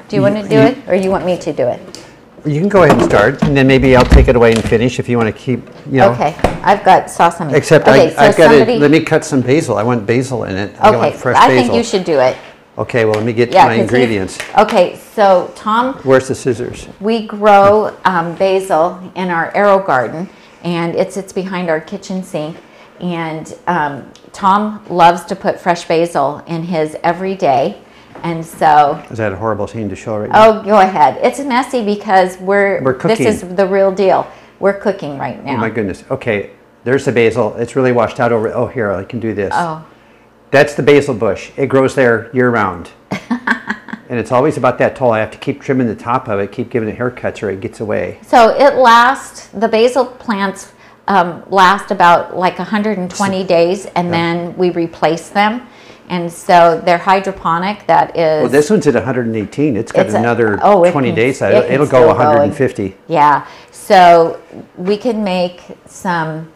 Do you want to do it, or you want me to do it? You can go ahead and start, and then maybe I'll take it away and finish if you want to keep, you know. Okay, I've got sauce on me. Except okay, I, so I've got to, let me cut some basil. I want basil in it. I okay, want fresh I basil. think you should do it. Okay, well, let me get yeah, my ingredients. Okay, so Tom. Where's the scissors? We grow um, basil in our arrow garden, and it sits behind our kitchen sink. And um, Tom loves to put fresh basil in his every day, and so is that a horrible thing to show right now? Oh, go ahead. It's messy because we're, we're cooking. This is the real deal. We're cooking right now. Oh my goodness. Okay, there's the basil. It's really washed out over. Oh, here I can do this. Oh, that's the basil bush. It grows there year round, and it's always about that tall. I have to keep trimming the top of it, keep giving it haircuts, or it gets away. So it lasts. The basil plants. Um, last about like one hundred twenty days, and yeah. then we replace them, and so they're hydroponic. That is. Well, this one's at one hundred eighteen. It's got it's another a, oh, twenty it can, days. It It'll go one hundred fifty. Go yeah, so we can make some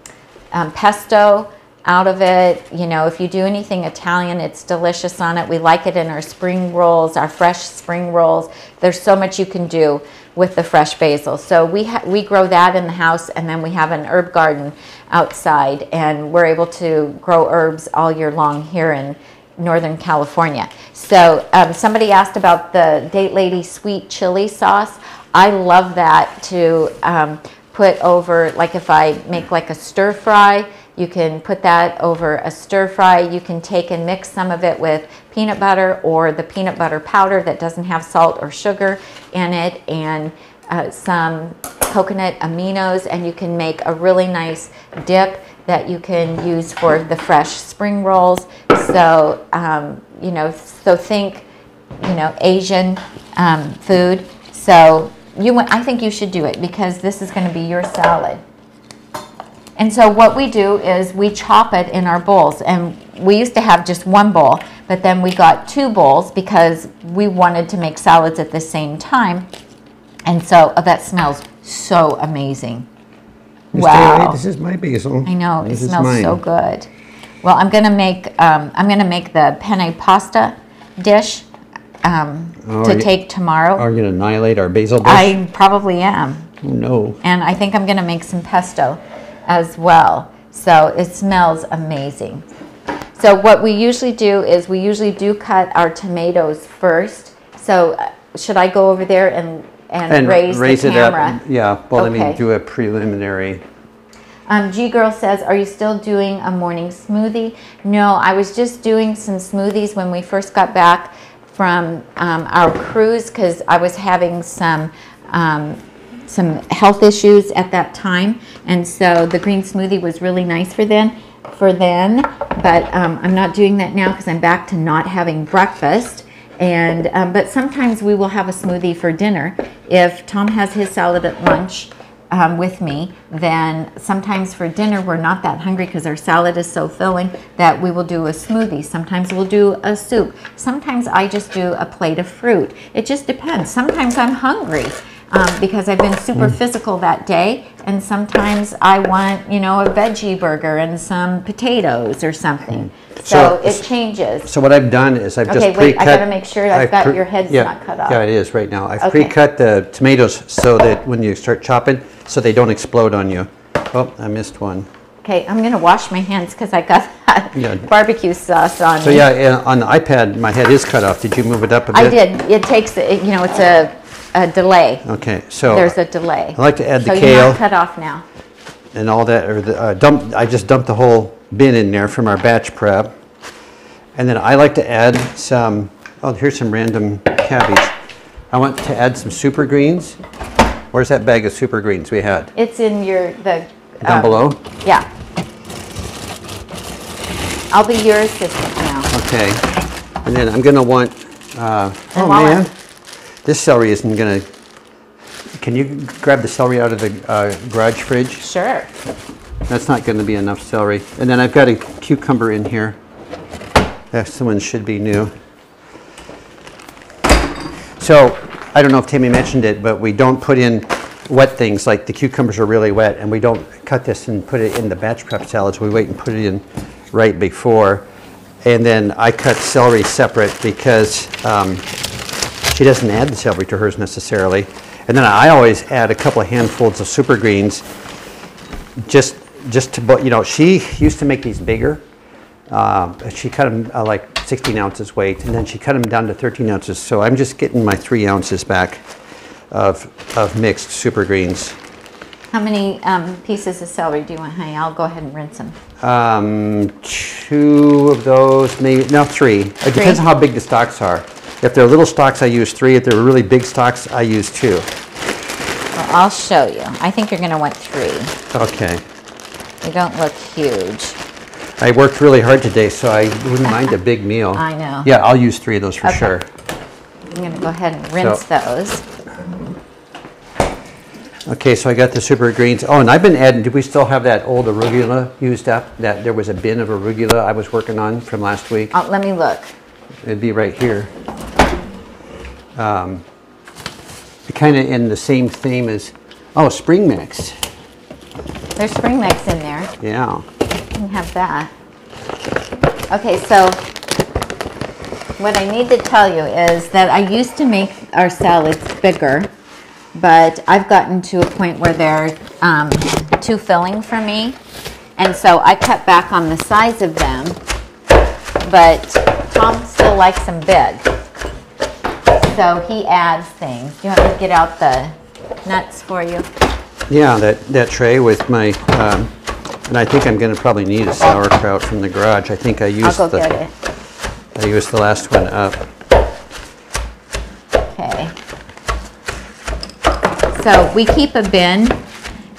um, pesto out of it. You know, if you do anything Italian, it's delicious on it. We like it in our spring rolls, our fresh spring rolls. There's so much you can do with the fresh basil. So we ha we grow that in the house, and then we have an herb garden outside, and we're able to grow herbs all year long here in Northern California. So um, somebody asked about the Date Lady sweet chili sauce. I love that to um, put over, like if I make like a stir fry, you can put that over a stir fry. You can take and mix some of it with peanut butter or the peanut butter powder that doesn't have salt or sugar in it, and uh, some coconut aminos, and you can make a really nice dip that you can use for the fresh spring rolls. So, um, you know, so think, you know, Asian um, food. So you, I think you should do it because this is going to be your salad. And so what we do is we chop it in our bowls. And we used to have just one bowl, but then we got two bowls because we wanted to make salads at the same time. And so, oh, that smells so amazing. Miz Wow. Taylor, this is my basil. I know, this it smells so good. Well, I'm gonna make, um, I'm gonna make the penne pasta dish um, oh, to take you, tomorrow. Are you gonna annihilate our basil dish? I probably am. Oh, no. And I think I'm gonna make some pesto as well. So it smells amazing. So what we usually do is we usually do cut our tomatoes first. So should I go over there and, and, and raise, raise the it camera? Up, yeah, well, okay. Let me do a preliminary. Um, G-Girl says, are you still doing a morning smoothie? No, I was just doing some smoothies when we first got back from um, our cruise because I was having some um, some health issues at that time, and so the green smoothie was really nice for then, for then. But um, I'm not doing that now because I'm back to not having breakfast. And um, but sometimes we will have a smoothie for dinner. If Tom has his salad at lunch um, with me, then sometimes for dinner we're not that hungry because our salad is so filling that we will do a smoothie. Sometimes we'll do a soup. Sometimes I just do a plate of fruit. It just depends. Sometimes I'm hungry. Um, because I've been super physical that day, and sometimes I want, you know, a veggie burger and some potatoes or something. So, so it changes. So what I've done is I've okay, just pre-cut. Okay, wait, I gotta make sure I've, I've got your head's yeah, not cut off. Yeah, it is right now. I've okay. pre-cut the tomatoes so that when you start chopping, so they don't explode on you. Oh, I missed one. Okay, I'm gonna wash my hands because I got that yeah. barbecue sauce on. So me. yeah, on the iPad, my head is cut off. Did you move it up a bit? I did. It takes, you know, it's a. A delay. Okay, so there's a delay. I like to add the so kale. So cut off now. And all that, or the uh, dump. I just dumped the whole bin in there from our batch prep, and then I like to add some. Oh, here's some random cabbage. I want to add some super greens. Where's that bag of super greens we had? It's in your the. Down um, below. Yeah. I'll be your assistant now. Okay, and then I'm gonna want. Uh, oh man. I'm This celery isn't gonna, can you grab the celery out of the uh, garage fridge? Sure. That's not gonna be enough celery. And then I've got a cucumber in here. That one should be new. So, I don't know if Tami mentioned it, but we don't put in wet things, like the cucumbers are really wet, and we don't cut this and put it in the batch prep salads. We wait and put it in right before. And then I cut celery separate because, um, she doesn't add the celery to hers necessarily. And then I always add a couple of handfuls of super greens just, just to, you know, she used to make these bigger. Uh, she cut them uh, like sixteen ounces weight, and then she cut them down to thirteen ounces. So I'm just getting my three ounces back of, of mixed super greens. How many um, pieces of celery do you want, honey? I'll go ahead and rinse them. Um, two of those, maybe, no, three. It three. depends on how big the stalks are. If they're little stalks, I use three. If they're really big stalks, I use two. Well, I'll show you. I think you're going to want three. Okay. They don't look huge. I worked really hard today, so I wouldn't mind a big meal. I know. Yeah, I'll use three of those for okay. sure. I'm going to go ahead and rinse so. those. Okay, so I got the super greens. Oh, and I've been adding, do we still have that old arugula used up? That there was a bin of arugula I was working on from last week? Oh, let me look. It'd be right here. Um, kind of in the same theme as, oh, spring mix. There's spring mix in there. Yeah. You can have that. Okay, so what I need to tell you is that I used to make our salads bigger, but I've gotten to a point where they're um, too filling for me, and so I cut back on the size of them, but Tom still likes them big, so he adds things. Do you want me to get out the nuts for you? Yeah, that, that tray with my, um, and I think I'm going to probably need a sauerkraut from the garage. I think I used I'll go the, get it. I used the last one up. Okay. So we keep a bin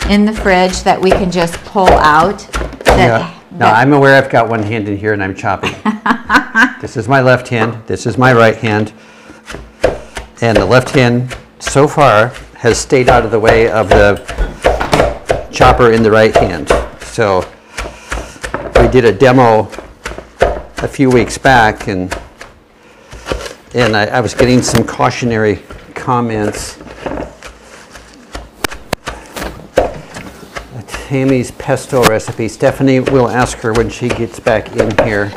in the fridge that we can just pull out. That, yeah. No, I'm aware I've got one hand in here and I'm chopping. This is my left hand. This is my right hand. And the left hand so far has stayed out of the way of the chopper in the right hand. So we did a demo a few weeks back, and and I, I was getting some cautionary comments. Tammy's pesto recipe. Stephanie will ask her when she gets back in here.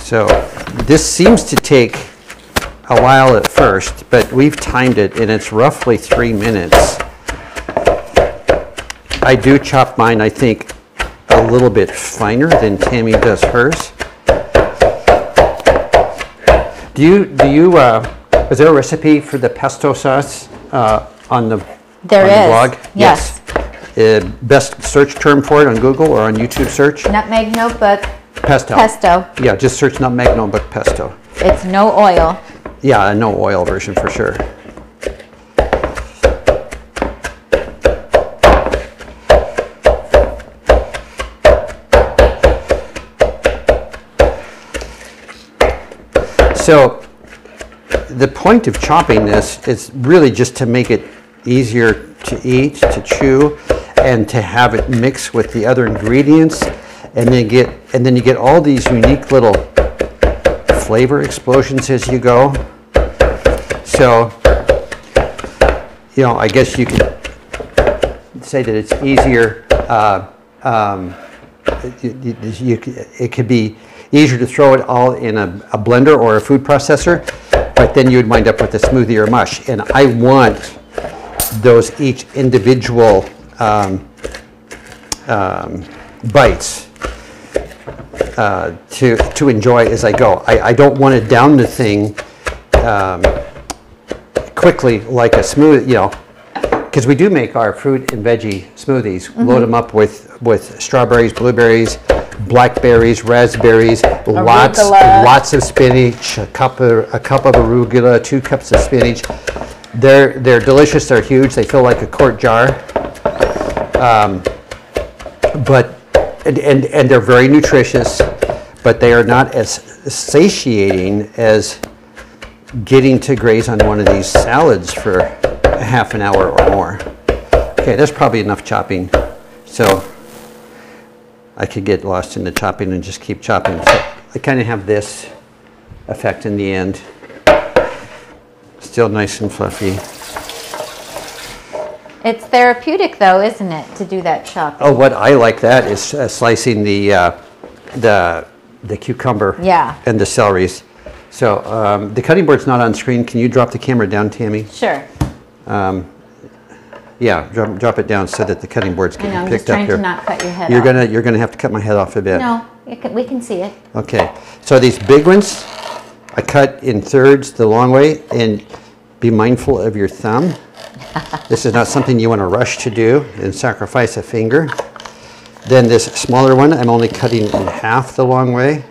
So this seems to take a while at first, but we've timed it and it's roughly three minutes. I do chop mine, I think, a little bit finer than Tammy does hers. Do you, do you, uh, is there a recipe for the pesto sauce uh, on the, there on the is. blog? Yes. yes. Uh, best search term for it on Google or on YouTube search? Nutmeg Notebook Pesto. Pesto. Yeah, just search Nutmeg Notebook Pesto. It's no oil. Yeah, a no oil version for sure. So, the point of chopping this is really just to make it easier to eat, to chew, and to have it mix with the other ingredients, and then get and then you get all these unique little flavor explosions as you go. So, you know, I guess you could say that it's easier. Uh, um, it, you, it could be easier to throw it all in a, a blender or a food processor, but then you'd wind up with a smoothie or mush. And I want those each individual um, um, bites uh, to to enjoy as I go. I, I don't want to down the thing um, quickly like a smoothie, you know, because we do make our fruit and veggie smoothies. Mm-hmm. Load them up with, with strawberries, blueberries, blackberries, raspberries, arugula. lots lots of spinach, a cup of, a cup of arugula, two cups of spinach. They're, they're delicious, they're huge, they feel like a quart jar. Um, but, and, and, and they're very nutritious, but they are not as satiating as getting to graze on one of these salads for a half an hour or more. Okay, that's probably enough chopping. So, I could get lost in the chopping and just keep chopping. So I kind of have this effect in the end. Still nice and fluffy. It's therapeutic though, isn't it, to do that chopping? Oh, what I like that is uh, slicing the, uh, the, the cucumber yeah. and the celeries. So um, the cutting board's not on screen. Can you drop the camera down, Tammy? Sure. Um, Yeah, drop, drop it down so that the cutting board's getting I know, I'm picked just up here. I'm trying to not cut your head you're off. Gonna, you're going to have to cut my head off a bit. No, you can, we can see it. Okay, so these big ones, I cut in thirds the long way, and be mindful of your thumb. This is not something you want to rush to do and sacrifice a finger. Then this smaller one, I'm only cutting in half the long way.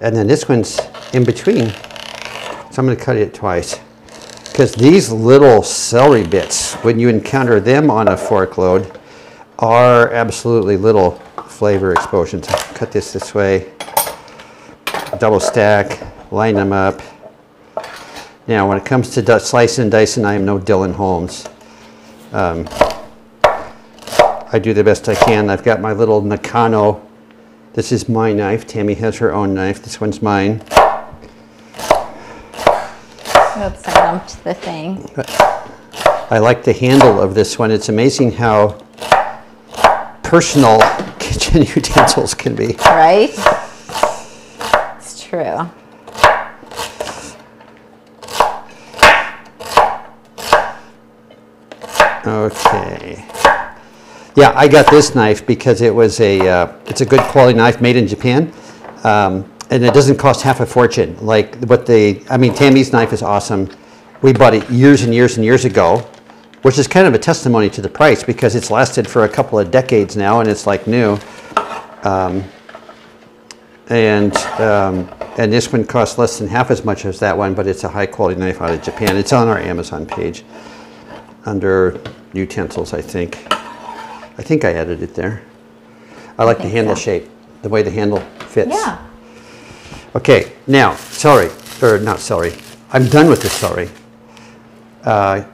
And then this one's in between, so I'm going to cut it twice. Because these little celery bits, when you encounter them on a fork load, are absolutely little flavor explosions. Cut this this way, double stack, line them up. Now, when it comes to slicing and dicing, I am no Dylan Holmes. Um, I do the best I can. I've got my little Nakano. This is my knife. Tammy has her own knife. This one's mine. Oops, I dumped the thing. I like the handle of this one. It's amazing how personal kitchen utensils can be. Right? It's true. Okay. Yeah, I got this knife because it was a, uh, it's a good quality knife made in Japan. Um, and it doesn't cost half a fortune. Like what they, I mean, Tami's knife is awesome. We bought it years and years and years ago, which is kind of a testimony to the price because it's lasted for a couple of decades now and it's like new. Um, and um, and this one costs less than half as much as that one, but it's a high quality knife out of Japan. It's on our Amazon page under utensils, I think. I think I added it there. I like I the handle so. shape, the way the handle fits. Yeah. Okay, now, celery, or not celery. I'm done with the celery. Uh,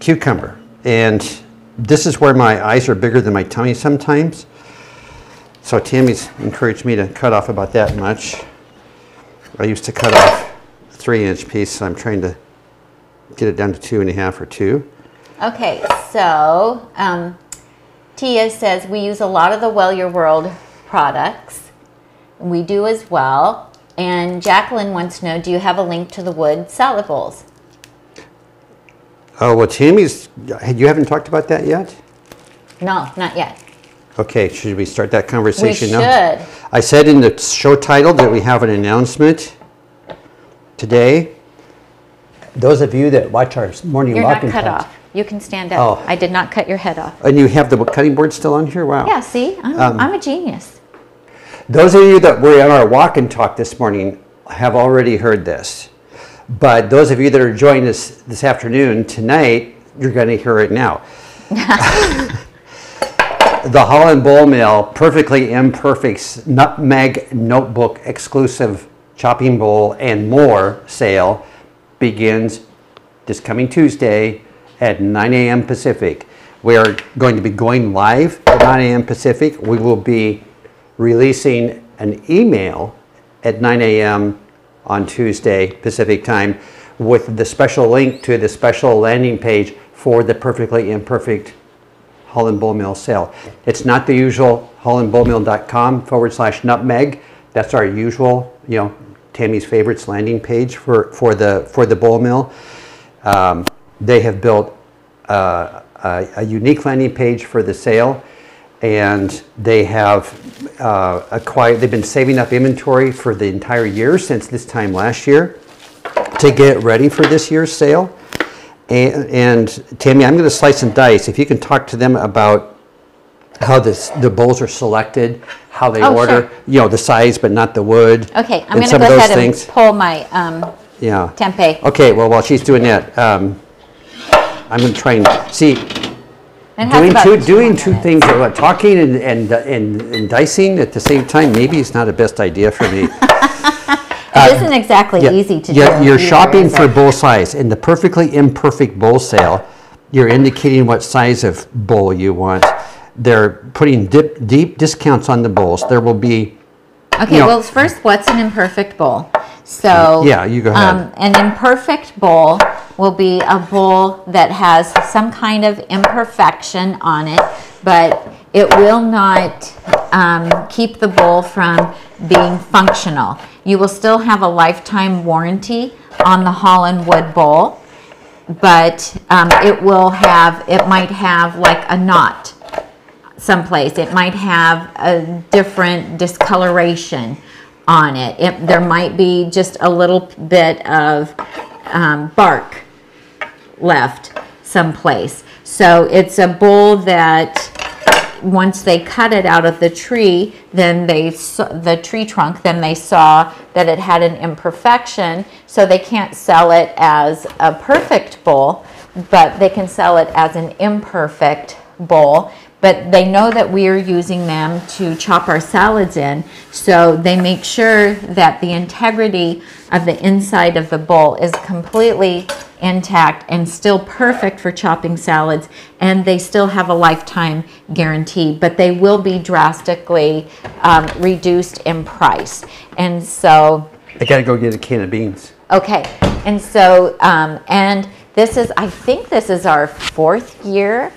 cucumber, and this is where my eyes are bigger than my tummy sometimes. So Tami's encouraged me to cut off about that much. I used to cut off a three inch piece, so I'm trying to get it down to two and a half or two. Okay, so um, Tia says, we use a lot of the Well Your World products. We do as well. And Jacqueline wants to know, do you have a link to the wood salad bowls? Oh, well, Tami's, you haven't talked about that yet? No, not yet. Okay, should we start that conversation now? We should. No? I said in the show title that we have an announcement today. Those of you that watch our morning You're not cut times, off. You can stand up. Oh. I did not cut your head off. And you have the cutting board still on here? Wow. Yeah, see? I'm, um, I'm a genius. Those of you that were on our walk and talk this morning have already heard this. But those of you that are joining us this afternoon, tonight, you're going to hear it now. The Holland Bowl Mill Perfectly Imperfect's Nutmeg Notebook Exclusive Chopping Bowl and More sale begins this coming Tuesday at nine A M Pacific. We are going to be going live at nine A M Pacific. We will be releasing an email at nine A M on Tuesday Pacific time with the special link to the special landing page for the Perfectly Imperfect Holland Bowl Mill sale. It's not the usual holland bowl mill dot com forward slash nutmeg. That's our usual, you know, Tami's favorites landing page for, for the for the bowl mill. Um, they have built uh, a, a unique landing page for the sale, and they have uh, acquired, they've been saving up inventory for the entire year since this time last year to get ready for this year's sale. And, and Tami, I'm going to slice and dice. If you can talk to them about how this, the bowls are selected, how they oh, order, sure. you know, the size but not the wood. Okay, I'm going to go ahead things. and pull my um, yeah. tempeh. Okay, well, while she's doing that, um, I'm going to try and see. Doing two, doing two things, about talking and, and, and, and dicing at the same time, maybe it's not the best idea for me. It isn't exactly uh, yeah, easy to yeah, do. You're either, shopping for bowl size. In the Perfectly Imperfect bowl sale, you're indicating what size of bowl you want. They're putting dip, deep discounts on the bowls. There will be... Okay, you know, well, first, what's an imperfect bowl? So... Yeah, you go ahead. Um, an imperfect bowl will be a bowl that has some kind of imperfection on it, but it will not um, keep the bowl from being functional. You will still have a lifetime warranty on the Holland wood bowl, but um, it will have, it might have like a knot someplace. It might have a different discoloration on it. It there might be just a little bit of um, bark left someplace. So it's a bowl that once they cut it out of the tree, then they saw the tree trunk, then they saw that it had an imperfection, so they can't sell it as a perfect bowl, but they can sell it as an imperfect bowl. But they know that we are using them to chop our salads in, so they make sure that the integrity of the inside of the bowl is completely intact and still perfect for chopping salads, and they still have a lifetime guarantee, but they will be drastically um, reduced in price. And so... I gotta go get a can of beans. Okay, and so, um, and this is, I think this is our fourth year.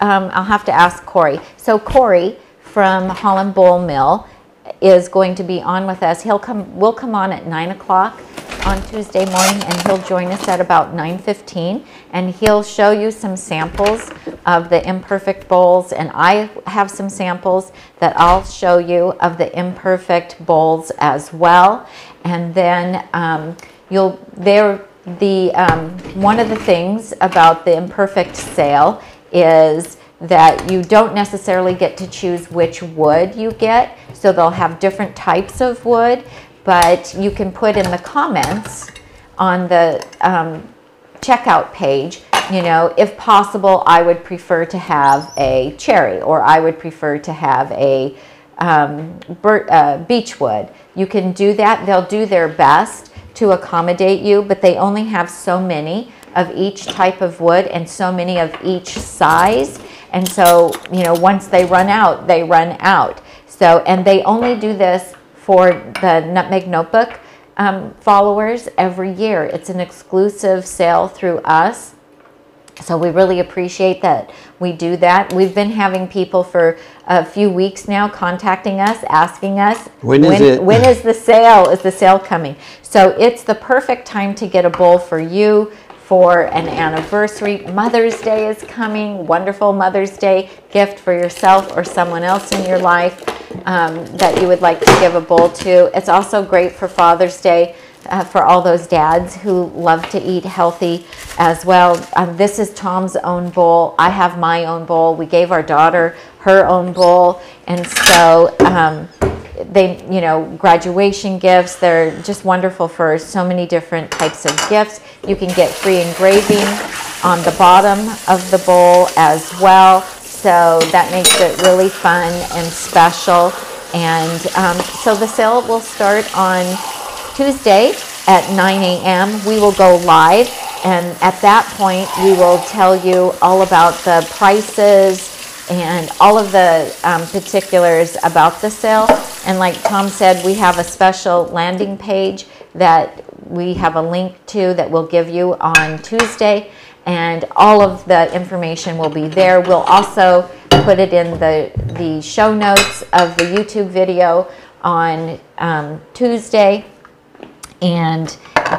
Um, I'll have to ask Corey. So Corey from Holland Bowl Mill is going to be on with us. He'll come. We'll come on at nine o'clock on Tuesday morning, and he'll join us at about nine fifteen, and he'll show you some samples of the imperfect bowls, and I have some samples that I'll show you of the imperfect bowls as well. And then um, you'll there the um, one of the things about the imperfect sale is that you don't necessarily get to choose which wood you get, so they'll have different types of wood, but you can put in the comments on the um, checkout page, you know, if possible, I would prefer to have a cherry, or I would prefer to have a um, uh, beech wood. You can do that. They'll do their best to accommodate you, but they only have so many of each type of wood and so many of each size. And so, you know, once they run out, they run out. So, and they only do this for the Nutmeg Notebook um, followers every year. It's an exclusive sale through us. So we really appreciate that we do that. We've been having people for a few weeks now contacting us, asking us, when is it? When is the sale? Is the sale coming? So it's the perfect time to get a bowl for you. For an anniversary, Mother's Day is coming, wonderful Mother's Day gift for yourself or someone else in your life um, that you would like to give a bowl to. It's also great for Father's Day, uh, for all those dads who love to eat healthy as well. Um, this is Tom's own bowl. I have my own bowl. We gave our daughter her own bowl, and so um, they, you know, graduation gifts, they're just wonderful for so many different types of gifts. You can get free engraving on the bottom of the bowl as well, so that makes it really fun and special. And um, so the sale will start on Tuesday at nine A M We will go live, and at that point we will tell you all about the prices and all of the um, particulars about the sale. And like Tom said, we have a special landing page that we have a link to that we'll give you on Tuesday, and all of the information will be there. We'll also put it in the, the show notes of the YouTube video on um, Tuesday, and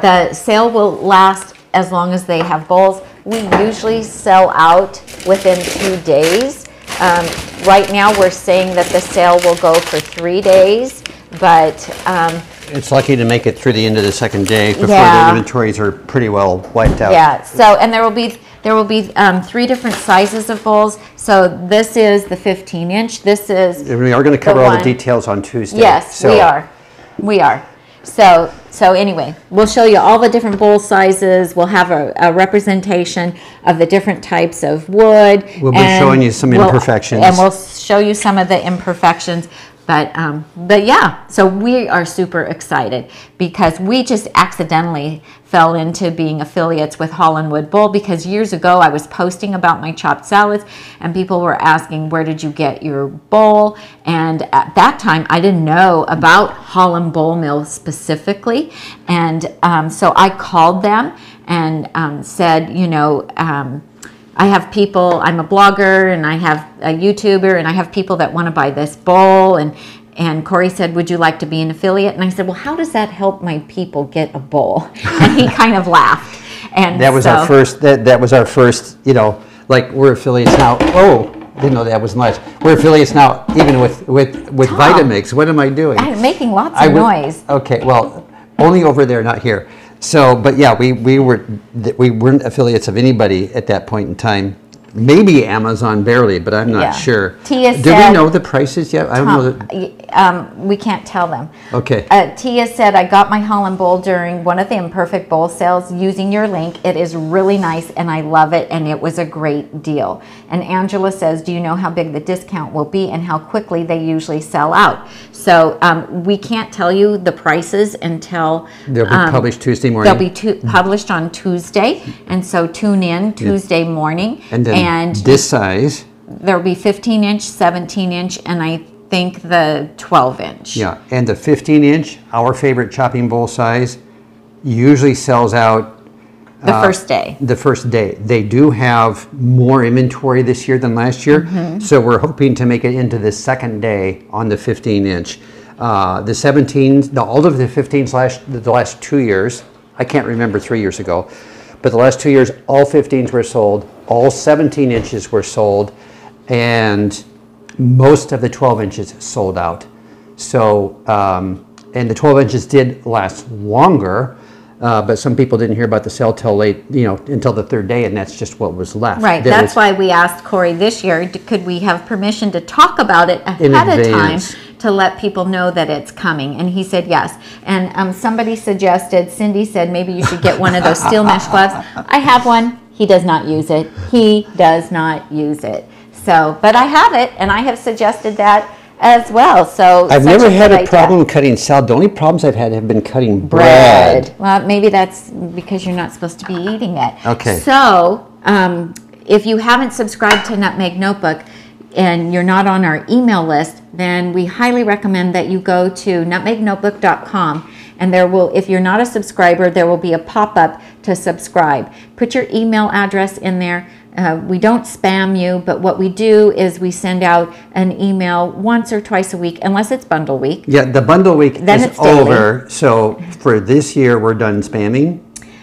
the sale will last as long as they have bowls. We usually sell out within two days. Um, right now we're saying that the sale will go for three days, but um, it's lucky to make it through the end of the second day before yeah. the inventories are pretty well wiped out. Yeah. So, and there will be there will be um, three different sizes of bowls. So this is the fifteen inch. This is. We are going to cover the all one. the details on Tuesday. Yes, so. we are. We are. So, so anyway, we'll show you all the different bowl sizes. We'll have a, a representation of the different types of wood. We'll be showing you some imperfections. We'll, and we'll show you some of the imperfections. But, um, but yeah, so we are super excited because we just accidentally fell into being affiliates with Holland Bowl, because years ago I was posting about my chopped salads and people were asking, where did you get your bowl? And at that time I didn't know about Holland Bowl Mill specifically, and um, so I called them and um, said, you know, um, I have people, I'm a blogger and I have a YouTuber and I have people that want to buy this bowl, and and Corey said, would you like to be an affiliate? And I said, well, how does that help my people get a bowl? And he kind of laughed. And that was so, our first, that, that was our first, you know, like we're affiliates now. Oh, didn't know that was nice. We're affiliates now, even with, with, with Tom, Vitamix. What am I doing? I'm making lots I of would, noise. Okay, well, only over there, not here. So, but yeah, we, we, were, we weren't affiliates of anybody at that point in time. Maybe Amazon, barely, but I'm not yeah. sure. Tia Do said, we know the prices yet? I don't Tom, know. The... Um, we can't tell them. Okay. Uh, Tia said, I got my Holland Bowl during one of the imperfect bowl sales using your link. It is really nice and I love it, and it was a great deal. And Angela says, do you know how big the discount will be and how quickly they usually sell out? So um, we can't tell you the prices until... They'll be um, published Tuesday morning. They'll be tu published on Tuesday, and so tune in Tuesday yeah. morning. And then And this size, there will be fifteen inch, seventeen inch, and I think the twelve inch. Yeah, and the fifteen inch, our favorite chopping bowl size, usually sells out the uh, first day. The first day. They do have more inventory this year than last year, mm-hmm. so we're hoping to make it into the second day on the fifteen inch. Uh, the seventeens, the, all of the fifteens last the last two years I can't remember three years ago, but the last two years, all fifteens were sold, all seventeen inches were sold, and most of the twelve inches sold out. So, um, and the twelve inches did last longer, uh, but some people didn't hear about the sale till late, you know, until the third day, and that's just what was left. Right, that that's was, why we asked Corey this year, could we have permission to talk about it ahead of time to let people know that it's coming, and he said yes. And um, somebody suggested, Cindy said, maybe you should get one of those steel mesh gloves. I have one, he does not use it. He does not use it. So, but I have it, and I have suggested that as well. So I've never had a problem cutting salad. The only problems I've had have been cutting bread. bread. Well, maybe that's because you're not supposed to be eating it. Okay. So um, if you haven't subscribed to Nutmeg Notebook and you're not on our email list, then we highly recommend that you go to nutmeg notebook dot com, and there will, if you're not a subscriber, there will be a pop-up to subscribe. Put your email address in there. Uh, we don't spam you, but what we do is we send out an email once or twice a week, unless it's bundle week. Yeah, the bundle week then is it's over, so for this year we're done spamming.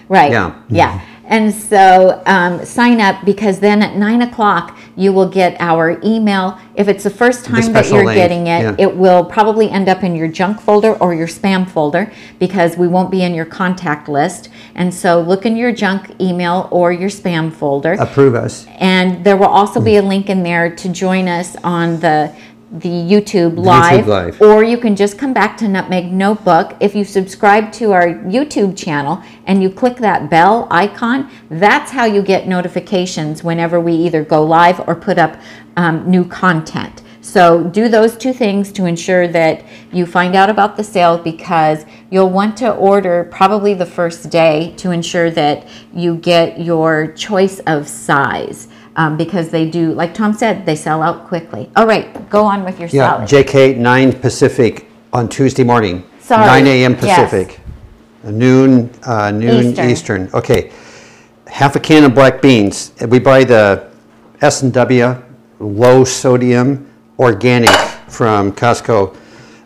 Right, yeah. yeah. And so um, sign up, because then at nine o'clock you will get our email. If it's the first time that you're getting it, yeah. it will probably end up in your junk folder or your spam folder, because we won't be in your contact list. And so look in your junk email or your spam folder. Approve us. And there will also be a link in there to join us on the the YouTube live, YouTube live, or you can just come back to Nutmeg Notebook. If you subscribe to our YouTube channel and you click that bell icon, that's how you get notifications whenever we either go live or put up um, new content. So do those two things to ensure that you find out about the sale, because you'll want to order probably the first day to ensure that you get your choice of size. Um, because they do, like Tom said, they sell out quickly. All right, go on with your yeah, salad. J K, nine Pacific on Tuesday morning. Sorry. nine A M Pacific. Yes. Noon, uh, noon Eastern. Eastern. Okay. Half a can of black beans. We buy the S and W low sodium organic from Costco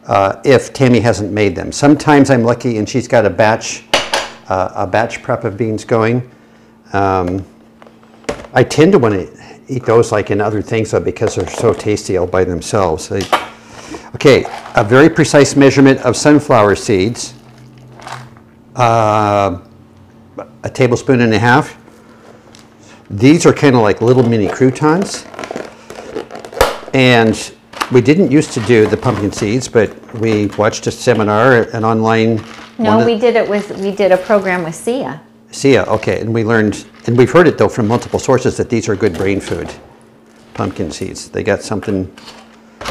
uh, if Tammy hasn't made them. Sometimes I'm lucky and she's got a batch, uh, a batch prep of beans going. Um, I tend to want to eat those like in other things though, because they're so tasty all by themselves. They, okay, a very precise measurement of sunflower seeds. Uh, a tablespoon and a half. These are kind of like little mini croutons. And we didn't used to do the pumpkin seeds, but we watched a seminar, an online. No, we did it with, we did a program with Sia. Sia, okay, and we learned, and we've heard it though from multiple sources that these are good brain food, pumpkin seeds. They got something,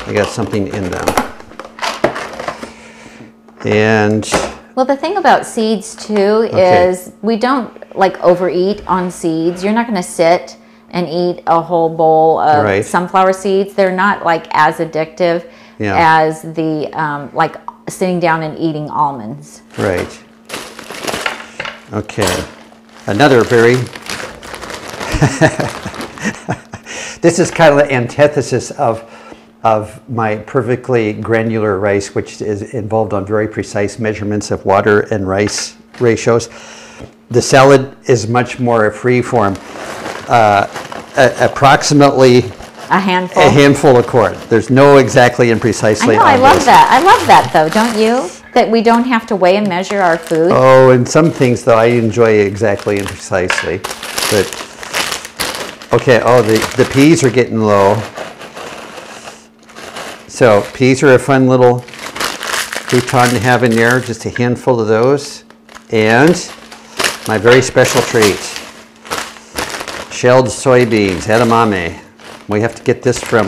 they got something in them. And well, the thing about seeds too okay. is we don't like overeat on seeds. You're not going to sit and eat a whole bowl of right. sunflower seeds. They're not like as addictive yeah. as the um, like sitting down and eating almonds. Right. Okay, another very, this is kind of the antithesis of, of my perfectly granular rice, which is involved on very precise measurements of water and rice ratios. The salad is much more free form, uh, a, approximately a handful. a handful of corn. There's no exactly and precisely. I know, I love those. that. I love that though, don't you? That we don't have to weigh and measure our food. Oh, and some things though I enjoy exactly and precisely. But okay, oh the, the peas are getting low. So peas are a fun little crouton to have in there, just a handful of those. And my very special treat. Shelled soybeans, edamame. We have to get this from,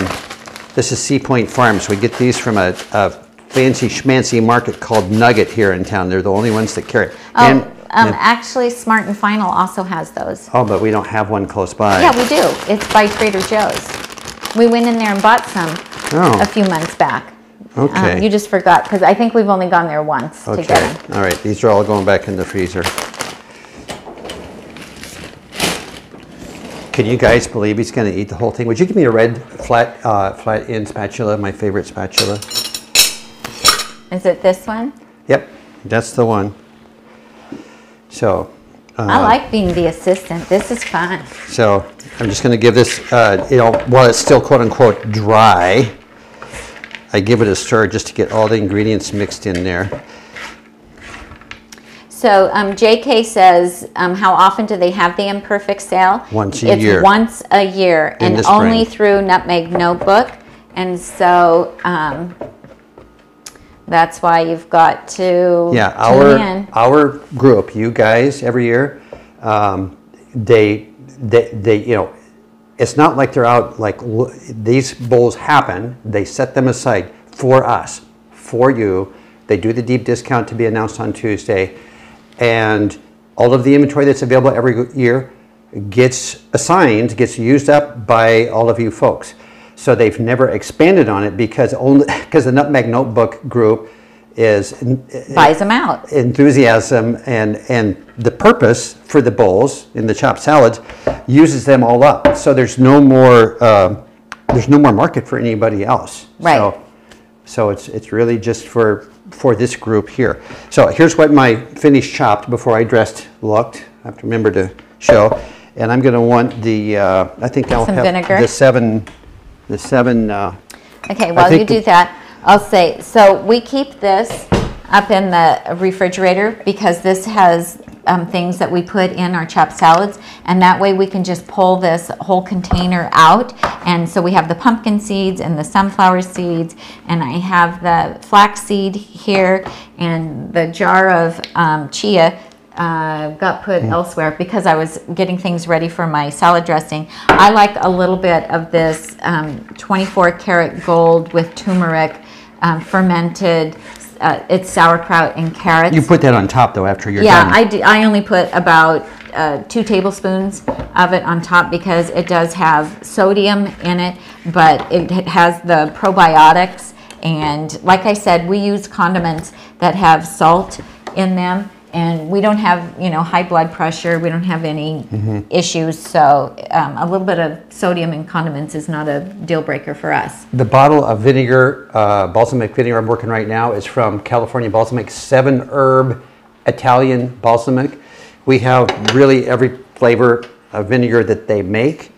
this is Sea Point Farms. We get these from a, a fancy schmancy market called Nugget here in town. They're the only ones that carry it. Oh, and, um, and actually Smart and Final also has those. Oh, but we don't have one close by. Yeah, we do. It's by Trader Joe's. We went in there and bought some oh. a few months back. Okay. Um, you just forgot, because I think we've only gone there once okay. to get them. All right, these are all going back in the freezer. Can you guys believe he's going to eat the whole thing? Would you give me a red flat, uh, flat end spatula, my favorite spatula? Is it this one? Yep, that's the one. So uh, I like being the assistant. This is fun. So I'm just going to give this, uh, you know, while it's still quote unquote dry, I give it a stir just to get all the ingredients mixed in there. So um, J K says, um, how often do they have the imperfect sale? Once a it's year. It's once a year, in and only through Nutmeg Notebook. And so um, that's why you've got to yeah our in. our group, you guys, every year, um, they they they you know, it's not like they're out like these bowls happen. They set them aside for us, for you. They do the deep discount to be announced on Tuesday, and all of the inventory that's available every year gets assigned, gets used up by all of you folks. So they've never expanded on it because only because the Nutmeg Notebook group is buys them out. Enthusiasm and and the purpose for the bowls in the chopped salads uses them all up. So there's no more uh, there's no more market for anybody else. Right. So, so it's it's really just for for this group here. So here's what my finished chopped before I dressed looked. I have to remember to show. And I'm going to want the uh, I think I'll have vinegar. the seven. The seven. Uh, okay, while you do that, I'll say, so we keep this up in the refrigerator because this has um, things that we put in our chopped salads, and that way we can just pull this whole container out. And so we have the pumpkin seeds and the sunflower seeds, and I have the flax seed here, and the jar of um, chia Uh, got put mm. elsewhere because I was getting things ready for my salad dressing. I like a little bit of this um, twenty-four karat gold with turmeric, um, fermented. Uh, it's sauerkraut and carrots. You put that on top though after you're yeah, done. Yeah, I do, I only put about uh, two tablespoons of it on top because it does have sodium in it, but it has the probiotics. And like I said, we use condiments that have salt in them. And we don't have, you know, high blood pressure. We don't have any mm-hmm. issues. So um, a little bit of sodium in condiments is not a deal breaker for us. The bottle of vinegar, uh, balsamic vinegar I'm working right now is from California Balsamic, seven herb Italian balsamic. We have really every flavor of vinegar that they make.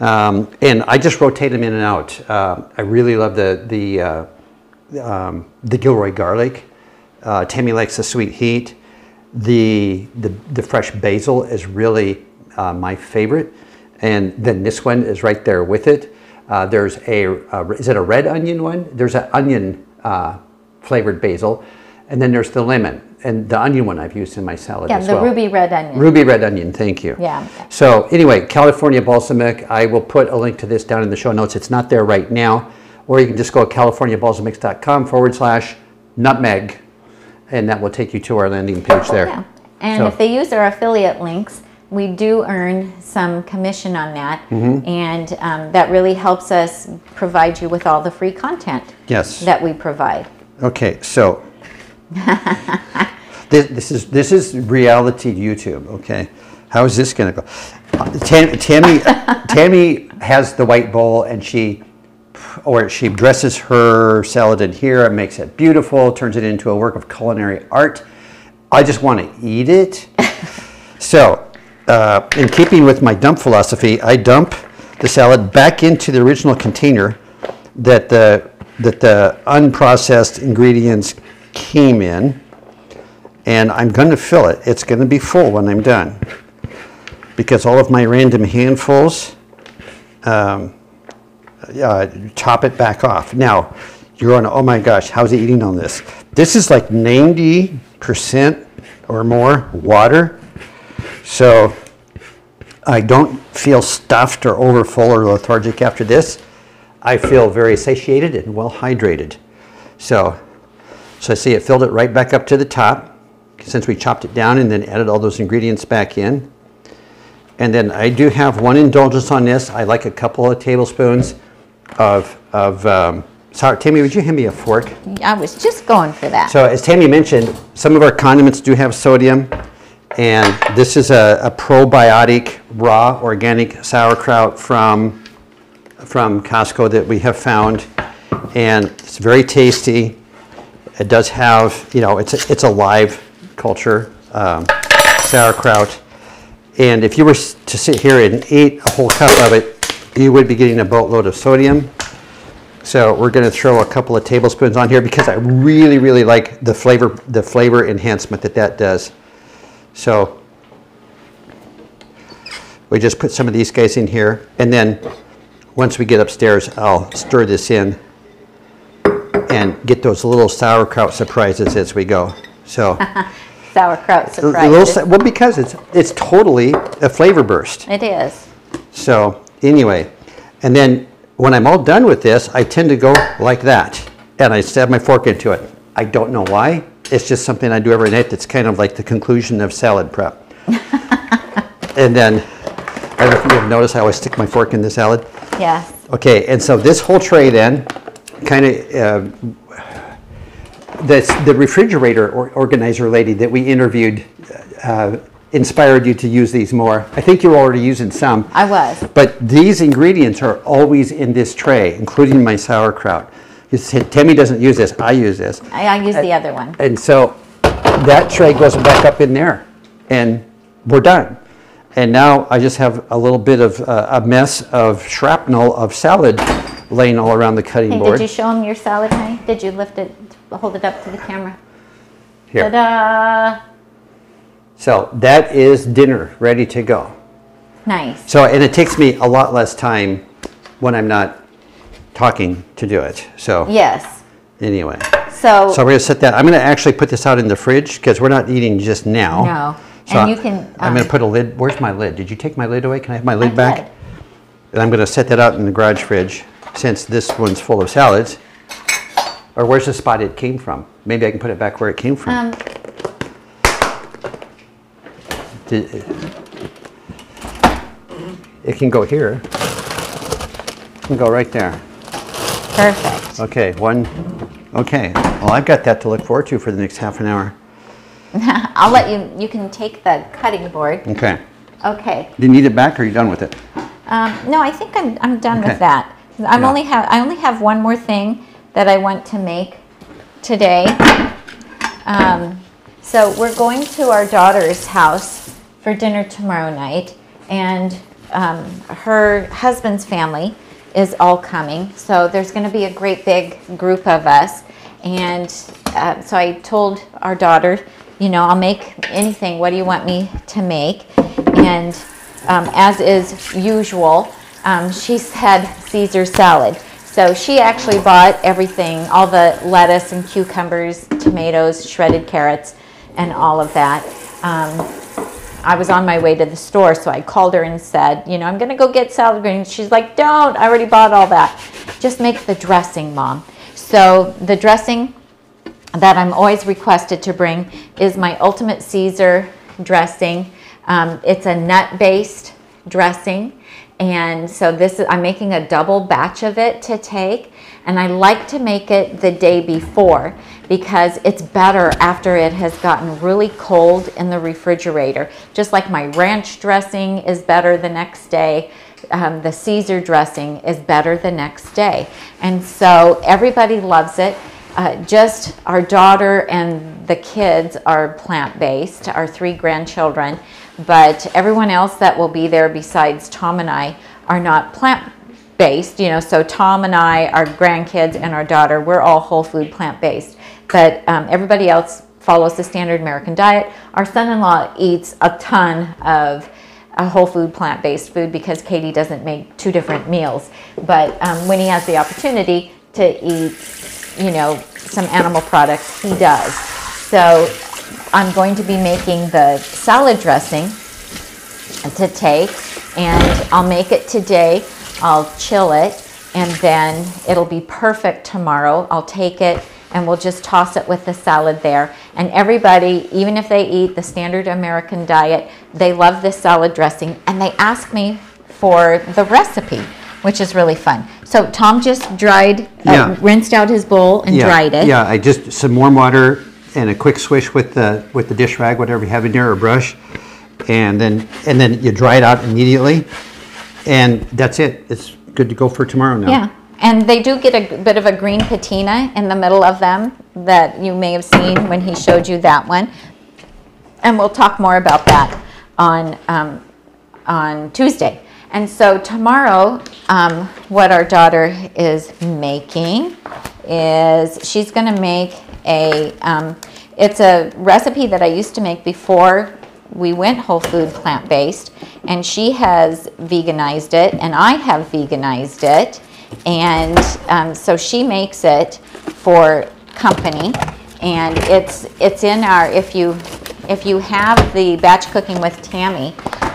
Um, and I just rotate them in and out. Uh, I really love the, the, uh, um, the Gilroy garlic. Uh, Tammy likes the sweet heat. The, the the fresh basil is really uh, my favorite, and then this one is right there with it. Uh, there's a uh, is it a red onion one? There's an onion uh, flavored basil, and then there's the lemon, and the onion one I've used in my salad. Yeah, as the well. ruby red onion. Ruby red onion. Thank you. Yeah. So anyway, California Balsamic. I will put a link to this down in the show notes. It's not there right now, or you can just go to californiabalsamics.com forward slash nutmeg. And that will take you to our landing page there. Yeah. And so if they use our affiliate links, we do earn some commission on that. Mm-hmm. And um, that really helps us provide you with all the free content yes. that we provide. Okay, so this, this is this is reality YouTube, okay? How is this gonna go? Uh, Tam, Tammy, Tammy has the white bowl and she or she dresses her salad in here and makes it beautiful, turns it into a work of culinary art. I just want to eat it. So, uh, in keeping with my dump philosophy, I dump the salad back into the original container that the, that the unprocessed ingredients came in, and I'm going to fill it. It's going to be full when I'm done because all of my random handfuls um, Uh, chop it back off. Now, you're on, oh my gosh, how's he eating on this? This is like ninety percent or more water. So I don't feel stuffed or overfull or lethargic after this. I feel very satiated and well hydrated. So, so I see it filled it right back up to the top since we chopped it down and then added all those ingredients back in. And then I do have one indulgence on this. I like a couple of tablespoons of, of um, sour. Tammy, would you hand me a fork? I was just going for that. So as Tammy mentioned, some of our condiments do have sodium, and this is a, a probiotic raw organic sauerkraut from, from Costco that we have found, and it's very tasty. It does have, you know, it's a, it's a live culture. Um, sauerkraut. And if you were to sit here and eat a whole cup of it, you would be getting a boatload of sodium. So we're going to throw a couple of tablespoons on here because I really, really like the flavor, the flavor enhancement that that does. So we just put some of these guys in here, and then once we get upstairs, I'll stir this in and get those little sauerkraut surprises as we go. So sauerkraut surprises. Little, well, because it's it's totally a flavor burst. It is. So anyway, and then when I'm all done with this, I tend to go like that, and I stab my fork into it. I don't know why. It's just something I do every night. That's kind of like the conclusion of salad prep. And then, I don't know if you have noticed, I always stick my fork in the salad. Yes. Okay, and so this whole tray then, kind of, uh, that's the refrigerator or organizer lady that we interviewed uh, inspired you to use these more. I think you were already using some. I was. But these ingredients are always in this tray, including my sauerkraut. You said, Tami doesn't use this, I use this. I, I use and, the other one. And so that tray goes back up in there, and we're done. And now I just have a little bit of uh, a mess of shrapnel of salad laying all around the cutting hey, board. Did you show them your salad, honey? Did you lift it, hold it up to the camera? Here. Ta-da! So that is dinner ready to go. Nice. So, and it takes me a lot less time when I'm not talking to do it. So. Yes. Anyway. So. So we're gonna set that. I'm gonna actually put this out in the fridge because we're not eating just now. No. So and you can, um, I'm going to put a lid. Where's my lid? Did you take my lid away? Can I have my lid back? Lid. And I'm going to set that out in the garage fridge since this one's full of salads. Or where's the spot it came from? Maybe I can put it back where it came from. Um, Did, it can go here. It can go right there. Perfect. Okay, one. Okay. Well, I've got that to look forward to for the next half an hour. I'll let you, you can take the cutting board. Okay. Okay. Do you need it back or are you done with it? Um, no, I think I'm, I'm done okay. with that. I'm yeah. only have, I only have one more thing that I want to make today. Um, so we're going to our daughter's house for dinner tomorrow night, and um, her husband's family is all coming. So there's going to be a great big group of us. And uh, so I told our daughter, you know, I'll make anything. What do you want me to make? And um, as is usual, um, she said Caesar salad. So she actually bought everything, all the lettuce and cucumbers, tomatoes, shredded carrots, and all of that. Um, I was on my way to the store, so I called her and said, you know, I'm going to go get salad greens. She's like, don't. I already bought all that. Just make the dressing, Mom. So the dressing that I'm always requested to bring is my Ultimate Caesar dressing. Um, it's a nut-based dressing, and so this is, I'm making a double batch of it to take, and I like to make it the day before because it's better after it has gotten really cold in the refrigerator. Just like my ranch dressing is better the next day, Um, the Caesar dressing is better the next day. And so everybody loves it. Uh, just our daughter and the kids are plant-based, our three grandchildren, but everyone else that will be there besides Tom and I are not plant-based, you know, so Tom and I, our grandkids and our daughter, we're all whole food plant-based, but um, everybody else follows the standard American diet. Our son-in-law eats a ton of a whole food plant-based food because Katie doesn't make two different meals, but um, when he has the opportunity to eat, you know, some animal products, he does. So I'm going to be making the salad dressing to take, and I'll make it today, I'll chill it, and then it'll be perfect tomorrow. I'll take it and we'll just toss it with the salad there. And everybody, even if they eat the standard American diet, they love this salad dressing, and they ask me for the recipe, which is really fun. So Tom just dried, yeah. uh, rinsed out his bowl and yeah. dried it. Yeah, I just, some warm water and a quick swish with the with the dish rag, whatever you have in there, or brush, and then and then you dry it out immediately, and that's it. It's good to go for tomorrow now. Yeah. And they do get a bit of a green patina in the middle of them that you may have seen when he showed you that one. And we'll talk more about that on, um, on Tuesday. And so tomorrow, um, what our daughter is making is she's going to make a, um, it's a recipe that I used to make before we went whole food plant-based, and she has veganized it, and I have veganized it, and um, so she makes it for company, and it's it's in our, if you if you have the Batch Cooking with Tami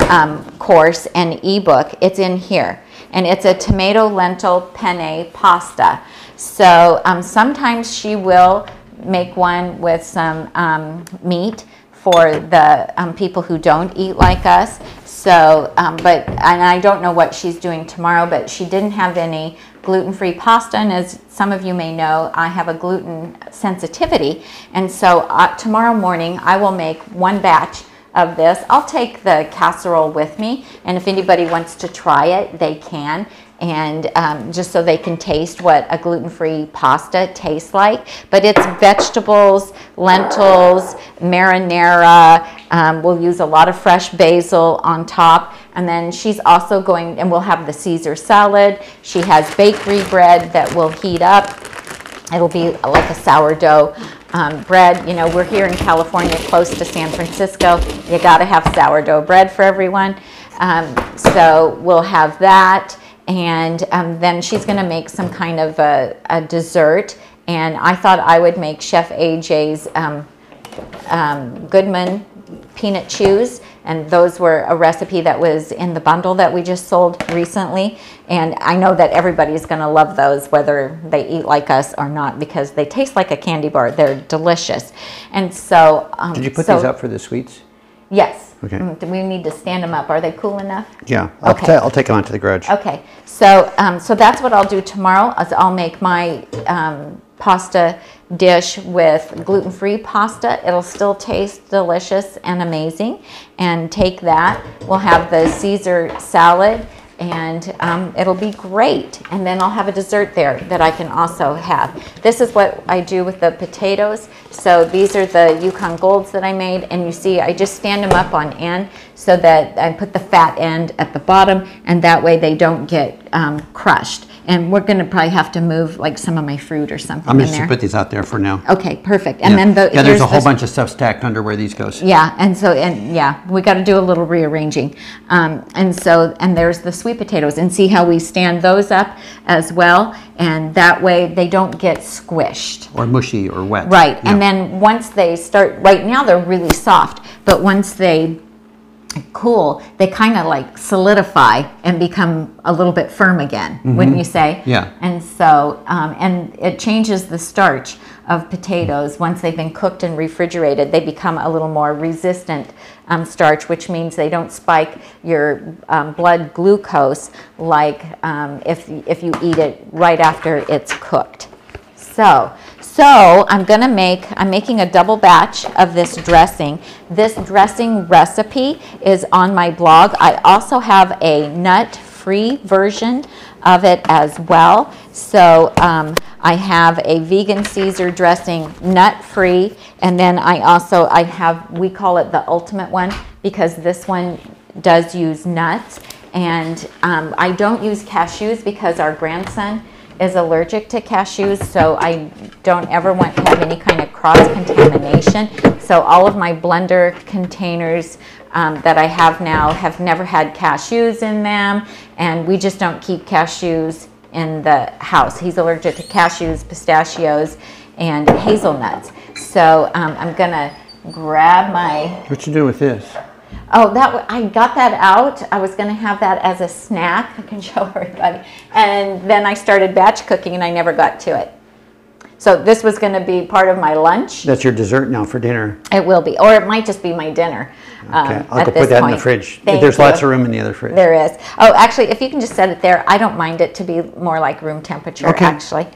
um, course and ebook, it's in here, and it's a tomato lentil penne pasta. So um, sometimes she will make one with some um, meat for the um, people who don't eat like us. So, um, but, and I don't know what she's doing tomorrow, but she didn't have any gluten-free pasta, and as some of you may know, I have a gluten sensitivity, and so uh, tomorrow morning I will make one batch of this. I'll take the casserole with me, and if anybody wants to try it, they can, and um, just so they can taste what a gluten-free pasta tastes like. But it's vegetables, lentils, marinara, um, we'll use a lot of fresh basil on top, and then she's also going, and we'll have the Caesar salad. She has bakery bread that will heat up. It'll be like a sourdough um, bread. You know, we're here in California, close to San Francisco. You gotta have sourdough bread for everyone. Um, so we'll have that. And um, then she's going to make some kind of a, a dessert, and I thought I would make Chef A J's um, um, Goodman peanut chews, and those were a recipe that was in the bundle that we just sold recently, and I know that everybody's going to love those whether they eat like us or not, because they taste like a candy bar. They're delicious. And so um, did you put so, these up for the sweets? Yes. Okay. We need to stand them up. Are they cool enough? Yeah. I'll, okay. I'll take them onto the garage. Okay. So, um, so that's what I'll do tomorrow. Is I'll make my um, pasta dish with gluten-free pasta. It'll still taste delicious and amazing. And take that. We'll have the Caesar salad, and um, it'll be great. And then I'll have a dessert there that I can also have. This is what I do with the potatoes. So these are the Yukon Golds that I made, and you see I just stand them up on end so that I put the fat end at the bottom, and that way they don't get um, crushed. And we're going to probably have to move like some of my fruit or something. I'm just going to put these out there for now. Okay, perfect. And yeah. then the, yeah, there's a whole bunch of stuff stacked under where these goes. Yeah, and so and yeah, we got to do a little rearranging. Um, and so and there's the sweet potatoes, and see how we stand those up as well, and that way they don't get squished or mushy or wet. Right, yeah. And then once they start, right now they're really soft, but once they cool, they kind of like solidify and become a little bit firm again, mm-hmm. wouldn't you say? Yeah. And so, um, and it changes the starch of potatoes. Once they've been cooked and refrigerated, they become a little more resistant um, starch, which means they don't spike your um, blood glucose like um, if, if you eat it right after it's cooked. So, so I'm gonna make, I'm making a double batch of this dressing. This dressing recipe is on my blog. I also have a nut-free version of it as well. So um, I have a vegan Caesar dressing, nut-free, and then I also, I have, we call it the ultimate one because this one does use nuts. And um, I don't use cashews because our grandson is allergic to cashews, so I don't ever want to have any kind of cross-contamination. So all of my blender containers um, that I have now have never had cashews in them, and we just don't keep cashews in the house. He's allergic to cashews, pistachios, and hazelnuts. So um, I'm gonna grab my... What you do with this? Oh, that I got that out. I was going to have that as a snack. I can show everybody. And then I started batch cooking, and I never got to it. So this was going to be part of my lunch. That's your dessert now for dinner. It will be. Or it might just be my dinner. Okay, um, I'll go put that point. in the fridge. Thank There's you. Lots of room in the other fridge. There is. Oh, actually, if you can just set it there, I don't mind it to be more like room temperature, okay. actually.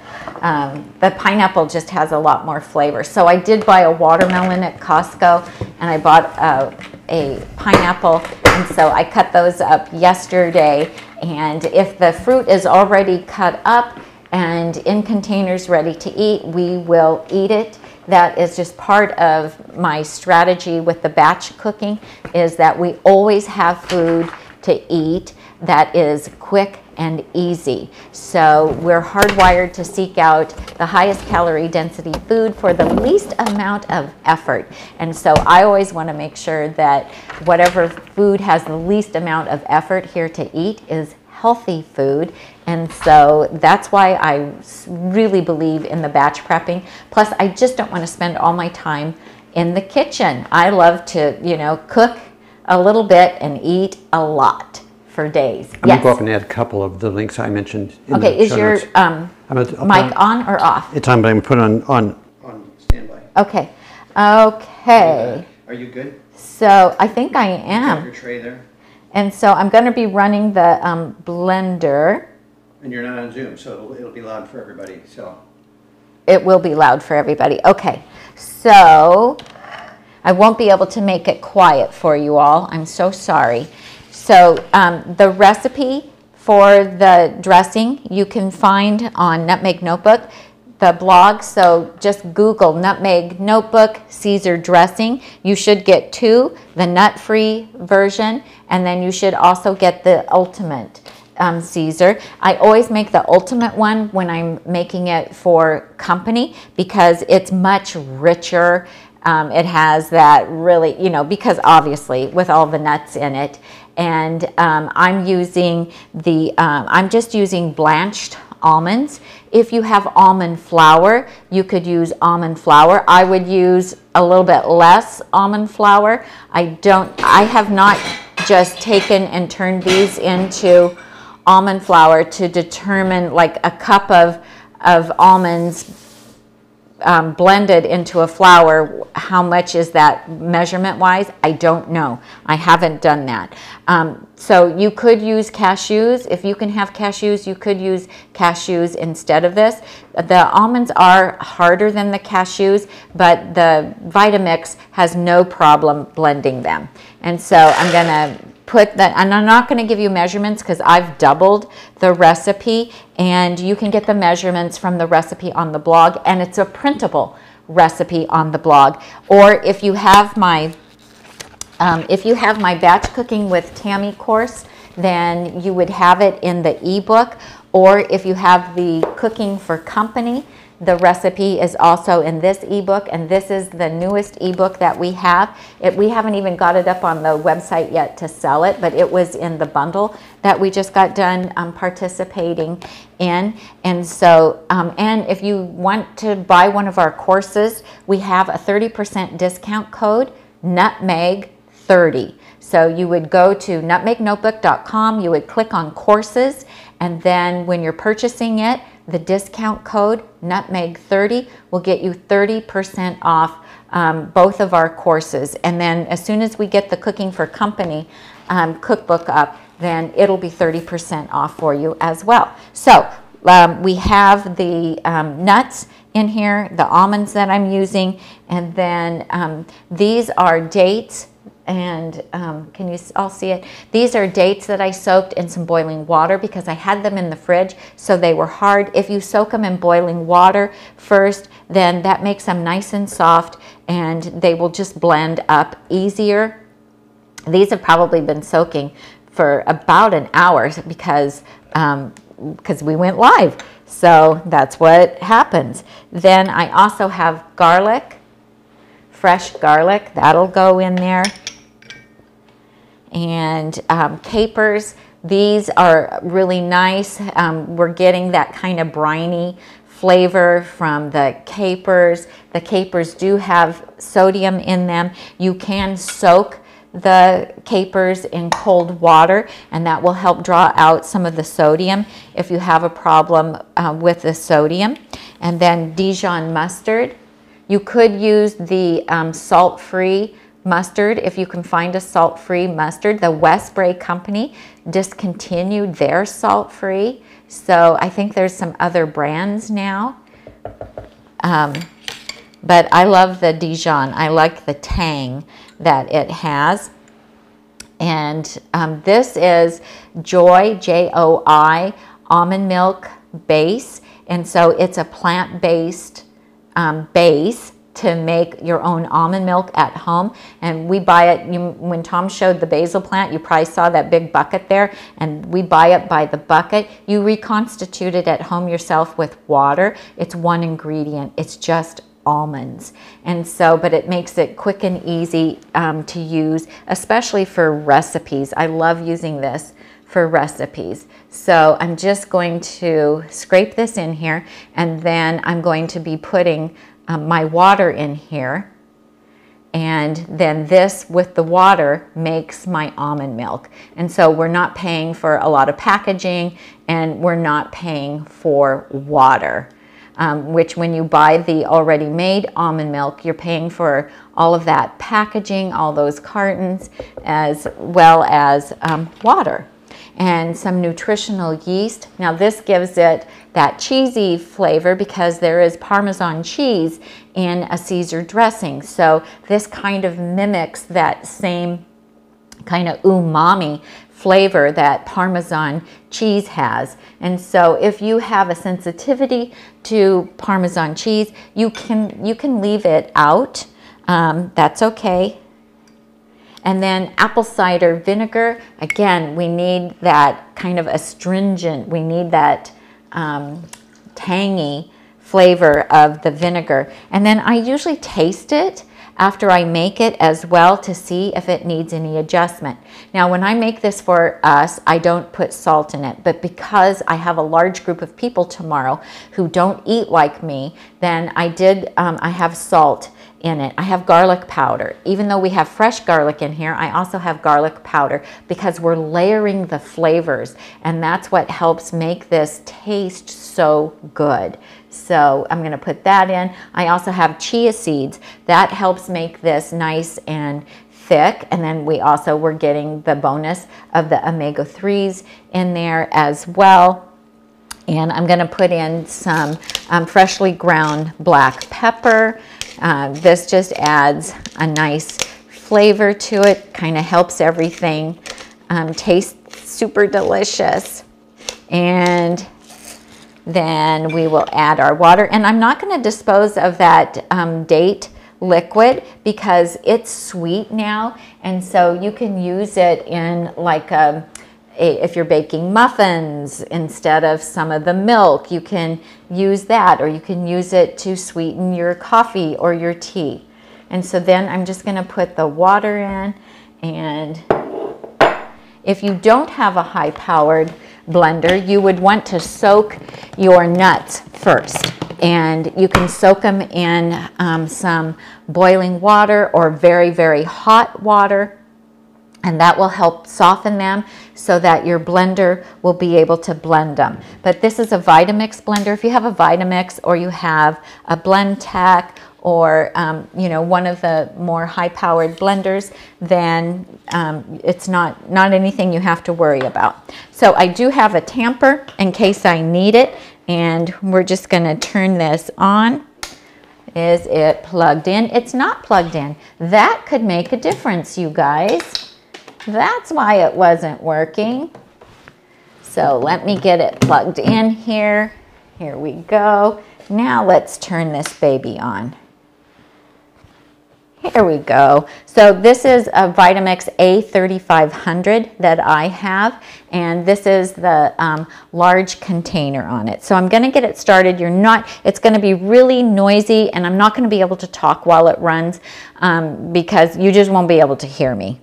Um, the pineapple just has a lot more flavor. So I did buy a watermelon at Costco, and I bought a, a pineapple, and so I cut those up yesterday. And if the fruit is already cut up and in containers ready to eat, we will eat it. that is just part of my strategy with the batch cooking, is that we always have food to eat that is quick and easy. So we're hardwired to seek out the highest calorie density food for the least amount of effort. And so I always want to make sure that whatever food has the least amount of effort here to eat is healthy food. And so that's why I really believe in the batch prepping. Plus, I just don't want to spend all my time in the kitchen. I love to, you know, cook a little bit and eat a lot for days. I'm yes. going to go up and add a couple of the links I mentioned. In okay, the is your um, mic on or off? It's on, but I'm going to put it on, on. On standby. Okay. Okay. Uh, are you good? So I think I am. You have your tray there. And so I'm going to be running the um, blender. And you're not on Zoom, so it'll, it'll be loud for everybody. So it will be loud for everybody. Okay. So I won't be able to make it quiet for you all. I'm so sorry. So um, the recipe for the dressing you can find on Nutmeg Notebook, the blog. So just Google Nutmeg Notebook Caesar dressing. You should get two, the nut-free version, and then you should also get the ultimate Um, Caesar. I always make the ultimate one when I'm making it for company because it's much richer. Um, it has that really, you know, because obviously with all the nuts in it. And um, I'm using the, um, I'm just using blanched almonds. If you have almond flour, you could use almond flour. I would use a little bit less almond flour. I don't, I have not just taken and turned these into almond flour to determine like a cup of, of almonds um, blended into a flour, how much is that measurement wise? I don't know. I haven't done that. Um, so you could use cashews. If you can have cashews, you could use cashews instead of this. The almonds are harder than the cashews, but the Vitamix has no problem blending them. And so I'm going to put that, and I'm not going to give you measurements because I've doubled the recipe, and you can get the measurements from the recipe on the blog, and it's a printable recipe on the blog. Or if you have my um, if you have my batch cooking with Tami course, then you would have it in the ebook. Or if you have the cooking for company, the recipe is also in this ebook, and this is the newest ebook that we have. It, we haven't even got it up on the website yet to sell it, but it was in the bundle that we just got done um, participating in. And so, um, and if you want to buy one of our courses, we have a thirty percent discount code, nutmeg thirty. So you would go to nutmeg notebook dot com, you would click on courses, and then when you're purchasing it, the discount code nutmeg thirty will get you thirty percent off um, both of our courses. And then as soon as we get the Cooking for Company um, cookbook up, then it'll be thirty percent off for you as well. So um, we have the um, nuts in here, the almonds that I'm using, and then um, these are dates. And um, can you all see it? These are dates that I soaked in some boiling water because I had them in the fridge, so they were hard. If you soak them in boiling water first, then that makes them nice and soft, and they will just blend up easier. These have probably been soaking for about an hour because um, because we went live. So that's what happens. Then I also have garlic, fresh garlic, that'll go in there. And um, capers, these are really nice. Um, we're getting that kind of briny flavor from the capers. The capers do have sodium in them. You can soak the capers in cold water, and that will help draw out some of the sodium if you have a problem uh, with the sodium. And then Dijon mustard. You could use the um, salt-free mustard if you can find a salt-free mustard. The Westbrae company discontinued their salt-free, so I think there's some other brands now. Um, but I love the Dijon. I like the tang that it has. And um, this is Joy, J O I, almond milk base. And so it's a plant-based Um, base to make your own almond milk at home. And we buy it, you, when Tom showed the basil plant, you probably saw that big bucket there, and we buy it by the bucket. You reconstitute it at home yourself with water. It's one ingredient, it's just almonds. And so, but it makes it quick and easy um, to use, especially for recipes. I love using this for recipes. So I'm just going to scrape this in here, and then I'm going to be putting um, my water in here, and then this with the water makes my almond milk. And so we're not paying for a lot of packaging, and we're not paying for water. Um, which when you buy the already made almond milk, you're paying for all of that packaging, all those cartons, as well as um, water. And some nutritional yeast. Now this gives it that cheesy flavor because there is Parmesan cheese in a Caesar dressing. So this kind of mimics that same kind of umami flavor that Parmesan cheese has. And so if you have a sensitivity to Parmesan cheese, you can, you can leave it out. Um, that's okay. And then apple cider vinegar. Again, we need that kind of astringent, we need that um, tangy flavor of the vinegar. And then I usually taste it after I make it as well to see if it needs any adjustment. Now when I make this for us, I don't put salt in it, but because I have a large group of people tomorrow who don't eat like me, then I did, um, I have salt in it. I have garlic powder. Even though we have fresh garlic in here, I also have garlic powder because we're layering the flavors, and that's what helps make this taste so good. So I'm going to put that in. I also have chia seeds. That helps make this nice and thick. And then we also were getting the bonus of the omega threes in there as well. And I'm going to put in some um, freshly ground black pepper. Uh, this just adds a nice flavor to it, kind of helps everything um, taste super delicious. And then we will add our water. And I'm not going to dispose of that um, date liquid because it's sweet now. And so you can use it in like a, a, if you're baking muffins, instead of some of the milk, you can use that, or you can use it to sweeten your coffee or your tea. And so then I'm just going to put the water in. And if you don't have a high powered blender, you would want to soak your nuts first, and you can soak them in um, some boiling water or very very hot water, and that will help soften them so that your blender will be able to blend them. But this is a Vitamix blender. If you have a Vitamix, or you have a BlendTec, or um, you know, one of the more high-powered blenders, then um, it's not, not anything you have to worry about. So I do have a tamper in case I need it, and we're just gonna turn this on. Is it plugged in? It's not plugged in. That could make a difference, you guys. That's why it wasn't working. So let me get it plugged in here. Here we go. Now let's turn this baby on. Here we go. So this is a Vitamix A thirty-five hundred that I have, and this is the um, large container on it. So I'm going to get it started. You're not, it's going to be really noisy, and I'm not going to be able to talk while it runs um, because you just won't be able to hear me.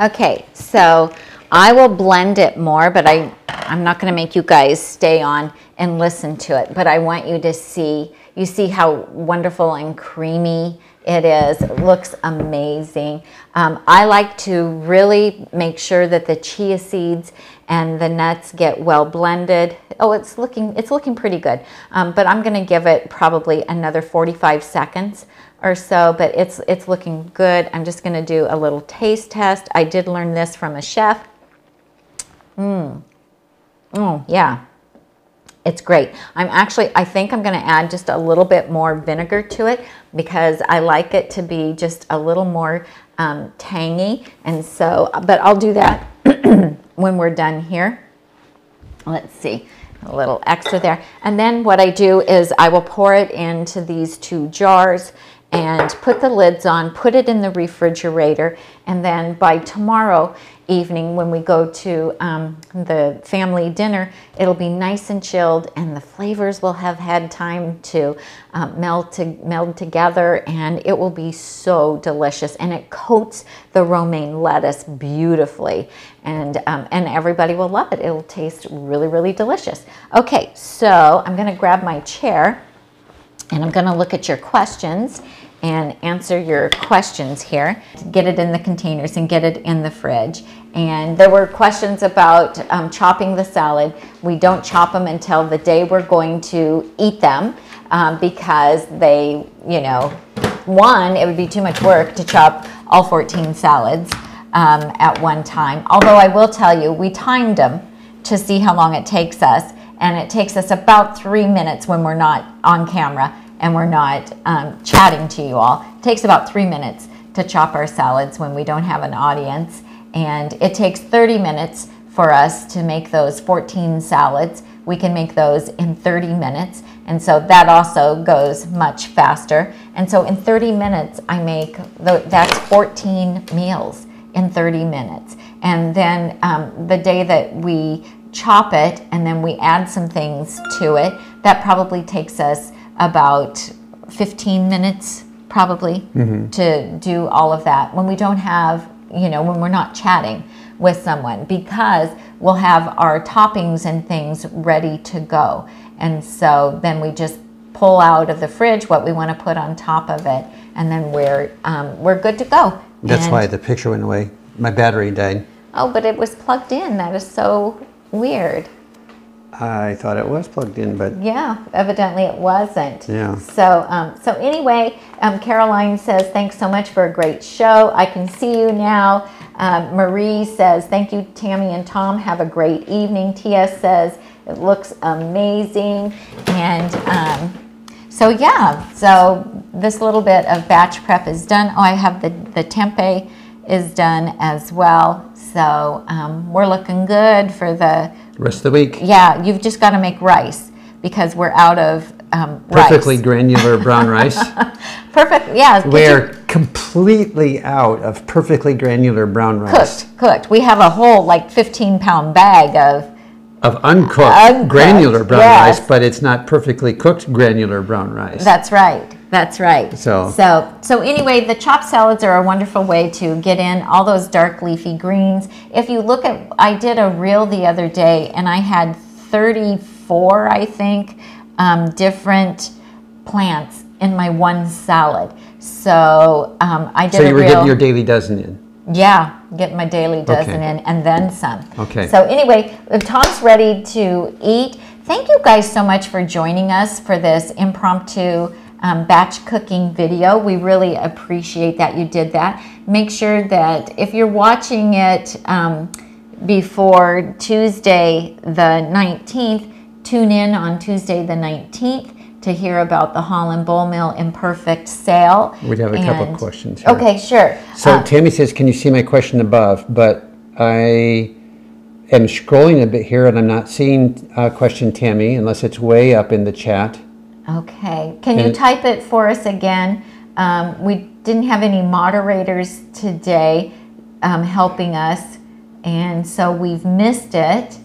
Okay, so I will blend it more, but I, I'm not going to make you guys stay on and listen to it. But I want you to see, you see how wonderful and creamy it is. It looks amazing. Um, I like to really make sure that the chia seeds and the nuts get well blended. Oh, it's looking, it's looking pretty good. Um, but I'm going to give it probably another forty-five seconds or so, but it's, it's looking good. I'm just going to do a little taste test. I did learn this from a chef. Mmm. Oh, yeah. It's great. I'm actually, I think I'm going to add just a little bit more vinegar to it because I like it to be just a little more um, tangy. And so, but I'll do that when we're done here. Let's see, a little extra there. And then what I do is I will pour it into these two jars and put the lids on, put it in the refrigerator, and then by tomorrow evening when we go to um, the family dinner, it'll be nice and chilled and the flavors will have had time to um, meld, to meld together, and it will be so delicious. And it coats the romaine lettuce beautifully, and, um, and everybody will love it. It'll taste really, really delicious. Okay, so I'm gonna grab my chair and I'm gonna look at your questions and answer your questions here. Get it in the containers and get it in the fridge. And there were questions about um, chopping the salad. We don't chop them until the day we're going to eat them um, because they, you know, one, it would be too much work to chop all fourteen salads um, at one time. Although I will tell you, we timed them to see how long it takes us, and it takes us about three minutes when we're not on camera and we're not um, chatting to you all. It takes about three minutes to chop our salads when we don't have an audience. And it takes thirty minutes for us to make those fourteen salads. We can make those in thirty minutes. And so that also goes much faster. And so in thirty minutes, I make, the, that's fourteen meals in thirty minutes. And then um, the day that we chop it and then we add some things to it, that probably takes us about fifteen minutes probably mm-hmm. to do all of that when we don't have, you know, when we're not chatting with someone, because we'll have our toppings and things ready to go. And so then we just pull out of the fridge what we want to put on top of it, and then we're, um, we're good to go. That's and why the picture went away. My battery died. Oh, but it was plugged in. That is so weird. I thought it was plugged in, but yeah, evidently it wasn't. Yeah. So, um, so anyway, um, Caroline says, thanks so much for a great show. I can see you now. Um, Marie says, thank you, Tammy and Tom. Have a great evening. T S says, it looks amazing. And um, so, yeah, so this little bit of batch prep is done. Oh, I have the, the tempeh is done as well. So um, we're looking good for the rest of the week. Yeah, you've just got to make rice because we're out of um, perfectly rice. Granular brown rice. Perfect, yeah. We're completely out of perfectly granular brown rice. Cooked, cooked. We have a whole like fifteen pound bag of Of uncooked, uncooked granular brown yes. rice, but it's not perfectly cooked granular brown rice. That's right. That's right. So, so so anyway, the chopped salads are a wonderful way to get in all those dark leafy greens. If you look at, I did a reel the other day and I had thirty-four, I think, um, different plants in my one salad. So um, I did a reel. So you were getting your daily dozen in? Yeah, getting my daily dozen okay. in and then some. Okay. So anyway, Tom's ready to eat. Thank you guys so much for joining us for this impromptu Um, batch cooking video. We really appreciate that you did that. Make sure that if you're watching it um, before Tuesday the nineteenth, tune in on Tuesday the nineteenth to hear about the Holland Bowl Mill imperfect sale. We have a and, couple of questions here. Okay, sure. So um, Tammy says, can you see my question above? But I am scrolling a bit here and I'm not seeing uh, question Tammy unless it's way up in the chat. Okay, can you type it for us again? Um, we didn't have any moderators today um, helping us, and so we've missed it.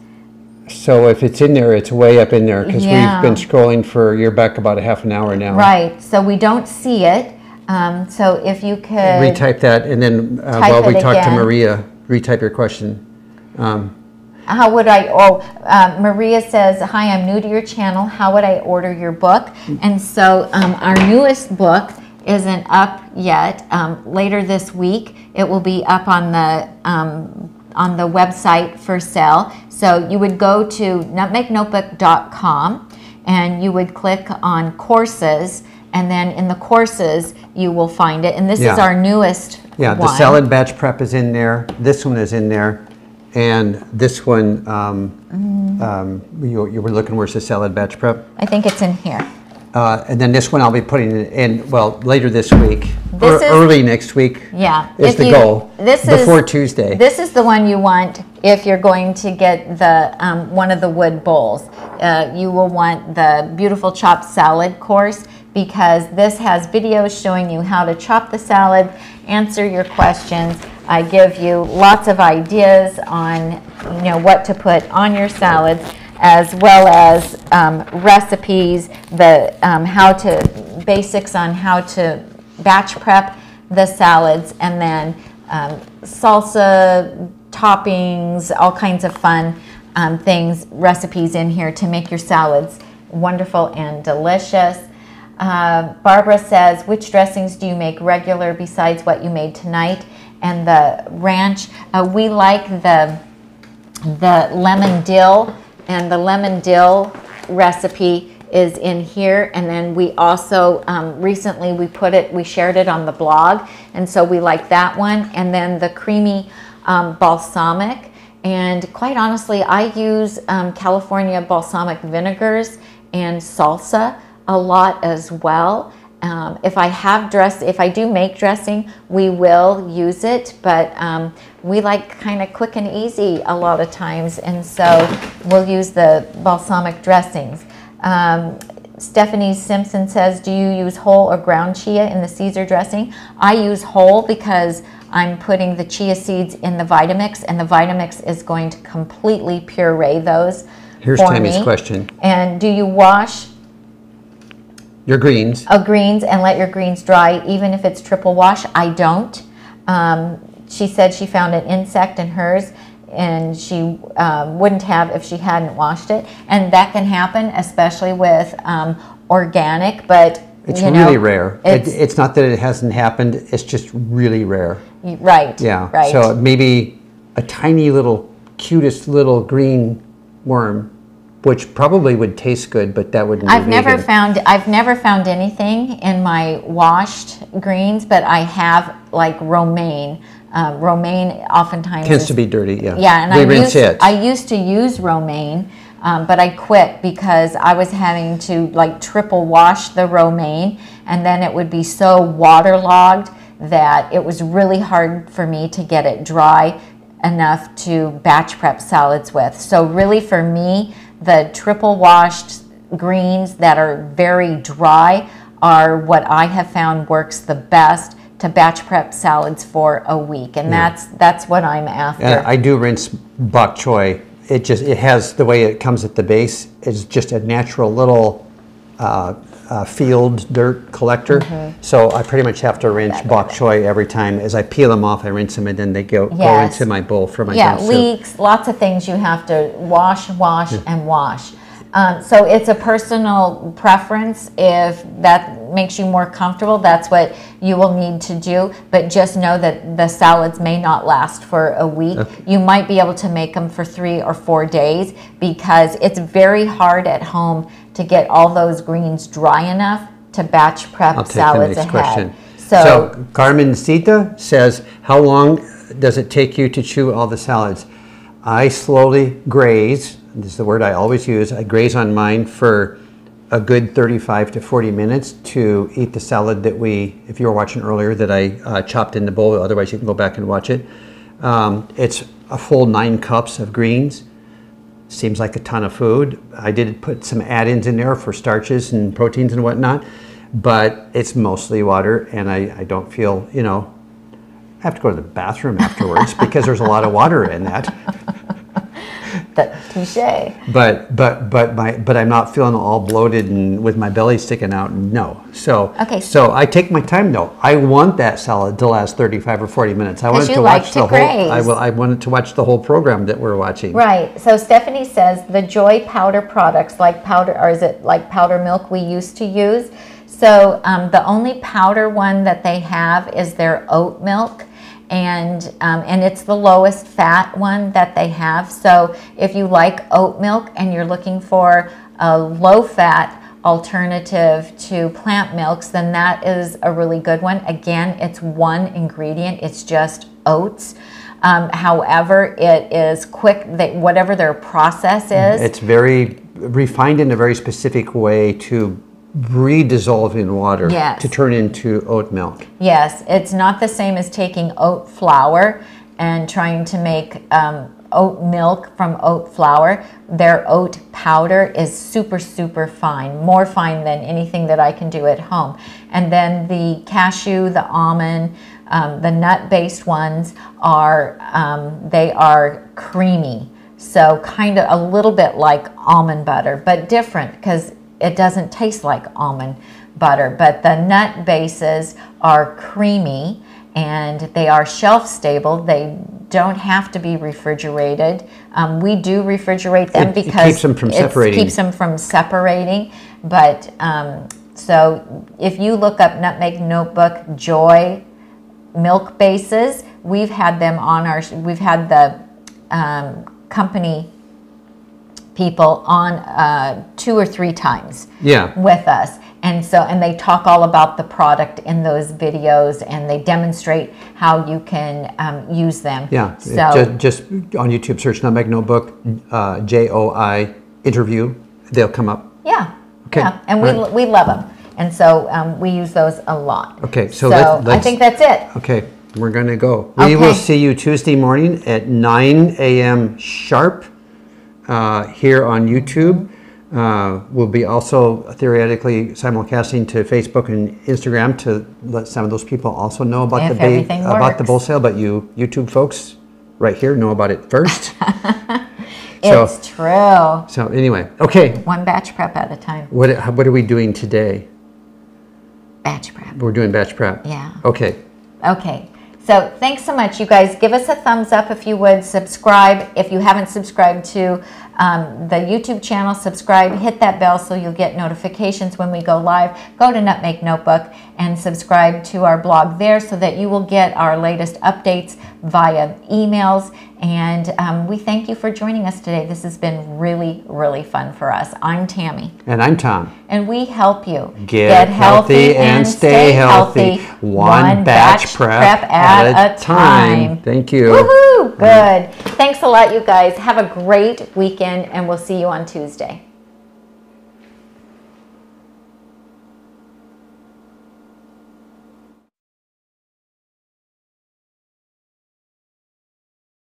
So if it's in there, it's way up in there, because yeah. we've been scrolling for, you're back about a half an hour now. Right, so we don't see it, um, so if you could... Retype that, and then uh, while we talk again. to Maria, retype your question. Um, how would I, oh, uh, Maria says, hi, I'm new to your channel. How would I order your book? And so um, our newest book isn't up yet. Um, later this week, it will be up on the, um, on the website for sale. So you would go to nutmeg notebook dot com and you would click on courses, and then in the courses you will find it. And this yeah. is our newest yeah, one. Yeah, the salad batch prep is in there. This one is in there. And this one, um, mm. um, you, you were looking, where's the salad batch prep? I think it's in here. Uh, and then this one I'll be putting in, well, later this week, this or is, early next week yeah. is if the you, goal, this before is, Tuesday. This is the one you want if you're going to get the um, one of the wood bowls. Uh, you will want the beautiful chopped salad course, because this has videos showing you how to chop the salad, answer your questions. I give you lots of ideas on you know what to put on your salad, as well as um, recipes, the um, how to basics on how to batch prep the salads, and then um, salsa toppings, all kinds of fun um, things, recipes in here to make your salads wonderful and delicious. Uh, Barbara says, which dressings do you make regular besides what you made tonight and the ranch? Uh, we like the, the lemon dill, and the lemon dill recipe is in here. And then we also, um, recently we put it, we shared it on the blog, and so we like that one. And then the creamy um, balsamic, and quite honestly, I use um, California balsamic vinegars and salsa a lot as well. Um, if I have dress, if I do make dressing, we will use it, but um, we like kind of quick and easy a lot of times, and so we'll use the balsamic dressings. Um, Stephanie Simpson says, do you use whole or ground chia in the Caesar dressing? I use whole because I'm putting the chia seeds in the Vitamix, and the Vitamix is going to completely puree those. Here's Tammy's question. And do you wash your greens? Oh, greens, and let your greens dry, even if it's triple wash. I don't. Um, she said she found an insect in hers, and she um, wouldn't have if she hadn't washed it. And that can happen, especially with um, organic, but it's you know, really rare. It's, it, it's not that it hasn't happened, it's just really rare. Right, yeah. Right. So maybe a tiny little, cutest little green worm, which probably would taste good, but that wouldn't. I've never found I've never found anything in my washed greens, but I have like romaine. Um, romaine oftentimes tends is, to be dirty. Yeah. Yeah, and they I rinse used it. I used to use romaine, um, but I quit because I was having to like triple wash the romaine, and then it would be so waterlogged that it was really hard for me to get it dry enough to batch prep salads with. So really, for me, the triple washed greens that are very dry are what I have found works the best to batch prep salads for a week, and yeah. that's that's what I'm after. And I do rinse bok choy. It just it has the way it comes at the base. It's just a natural little uh, uh, field dirt collector. Mm-hmm. So I pretty much have to rinse Better. bok choy every time. As I peel them off, I rinse them, and then they go, yes. go into my bowl for my yeah, leeks, soup. Lots of things you have to wash, wash, yeah. and wash. Um, so it's a personal preference. If that makes you more comfortable, that's what you will need to do. But just know that the salads may not last for a week. Okay. You might be able to make them for three or four days because it's very hard at home to get all those greens dry enough to batch prep I'll salads take the next ahead. Question. So, so Carmen Sita says, how long does it take you to chew all the salads? I slowly graze. This is the word I always use. I graze on mine for a good thirty-five to forty minutes to eat the salad that we, if you were watching earlier, that I uh, chopped in the bowl. Otherwise, you can go back and watch it. Um, it's a full nine cups of greens. Seems like a ton of food. I did put some add-ins in there for starches and proteins and whatnot, but it's mostly water, and I, I don't feel, you know, I have to go to the bathroom afterwards because there's a lot of water in that. Touche. But but but my but I'm not feeling all bloated and with my belly sticking out. No. So okay. So I take my time though. I want that salad to last thirty-five or forty minutes. I want it to like watch to the graze. whole. I will. I wanted to watch the whole program that we're watching. Right. So Stephanie says the Joy powder products, like powder, or is it like powder milk we used to use? So um, the only powder one that they have is their oat milk. And, um, and it's the lowest fat one that they have. So if you like oat milk and you're looking for a low-fat alternative to plant milks, then that is a really good one. Again, it's one ingredient. It's just oats. Um, however, it is quick, they, whatever their process is. It's very refined in a very specific way to redissolve in water yes. to turn into oat milk. Yes, it's not the same as taking oat flour and trying to make um, oat milk from oat flour. Their oat powder is super, super fine, more fine than anything that I can do at home. And then the cashew, the almond, um, the nut-based ones are, um, they are creamy. So kind of a little bit like almond butter, but different because it doesn't taste like almond butter, but the nut bases are creamy and they are shelf stable. They don't have to be refrigerated. Um, we do refrigerate them it, because it keeps them from separating. Keeps them from separating. But um, so if you look up Nutmeg Notebook Joy milk bases, we've had them on our. We've had the um, company. people on uh, two or three times yeah. with us. And so, and they talk all about the product in those videos and they demonstrate how you can um, use them. Yeah, so just, just on YouTube, search Nutmeg Notebook, uh, J O I interview, they'll come up. Yeah, okay. yeah. and we, right. we love them. And so um, we use those a lot. Okay, so, so let's, let's, I think that's it. Okay, we're gonna go. We okay. will see you Tuesday morning at nine A M sharp. Uh, here on YouTube. Uh, we'll be also theoretically simulcasting to Facebook and Instagram to let some of those people also know about if the ba about the bowl sale, but you YouTube folks right here know about it first. It's so, true. So anyway, okay. One batch prep at a time. What, what are we doing today? Batch prep. We're doing batch prep. Yeah. Okay. Okay. So thanks so much, you guys. Give us a thumbs up if you would. Subscribe. If you haven't subscribed to um, the YouTube channel, subscribe. Hit that bell so you'll get notifications when we go live. Go to Nutmeg Notebook and subscribe to our blog there so that you will get our latest updates via emails. And um, we thank you for joining us today. This has been really, really fun for us. I'm Tami. And I'm Tom. And we help you get, get healthy, healthy and stay healthy. healthy. One, One batch prep, prep at, at a time. time. Thank you. Woohoo! Good. Thanks a lot, you guys. Have a great weekend, and we'll see you on Tuesday.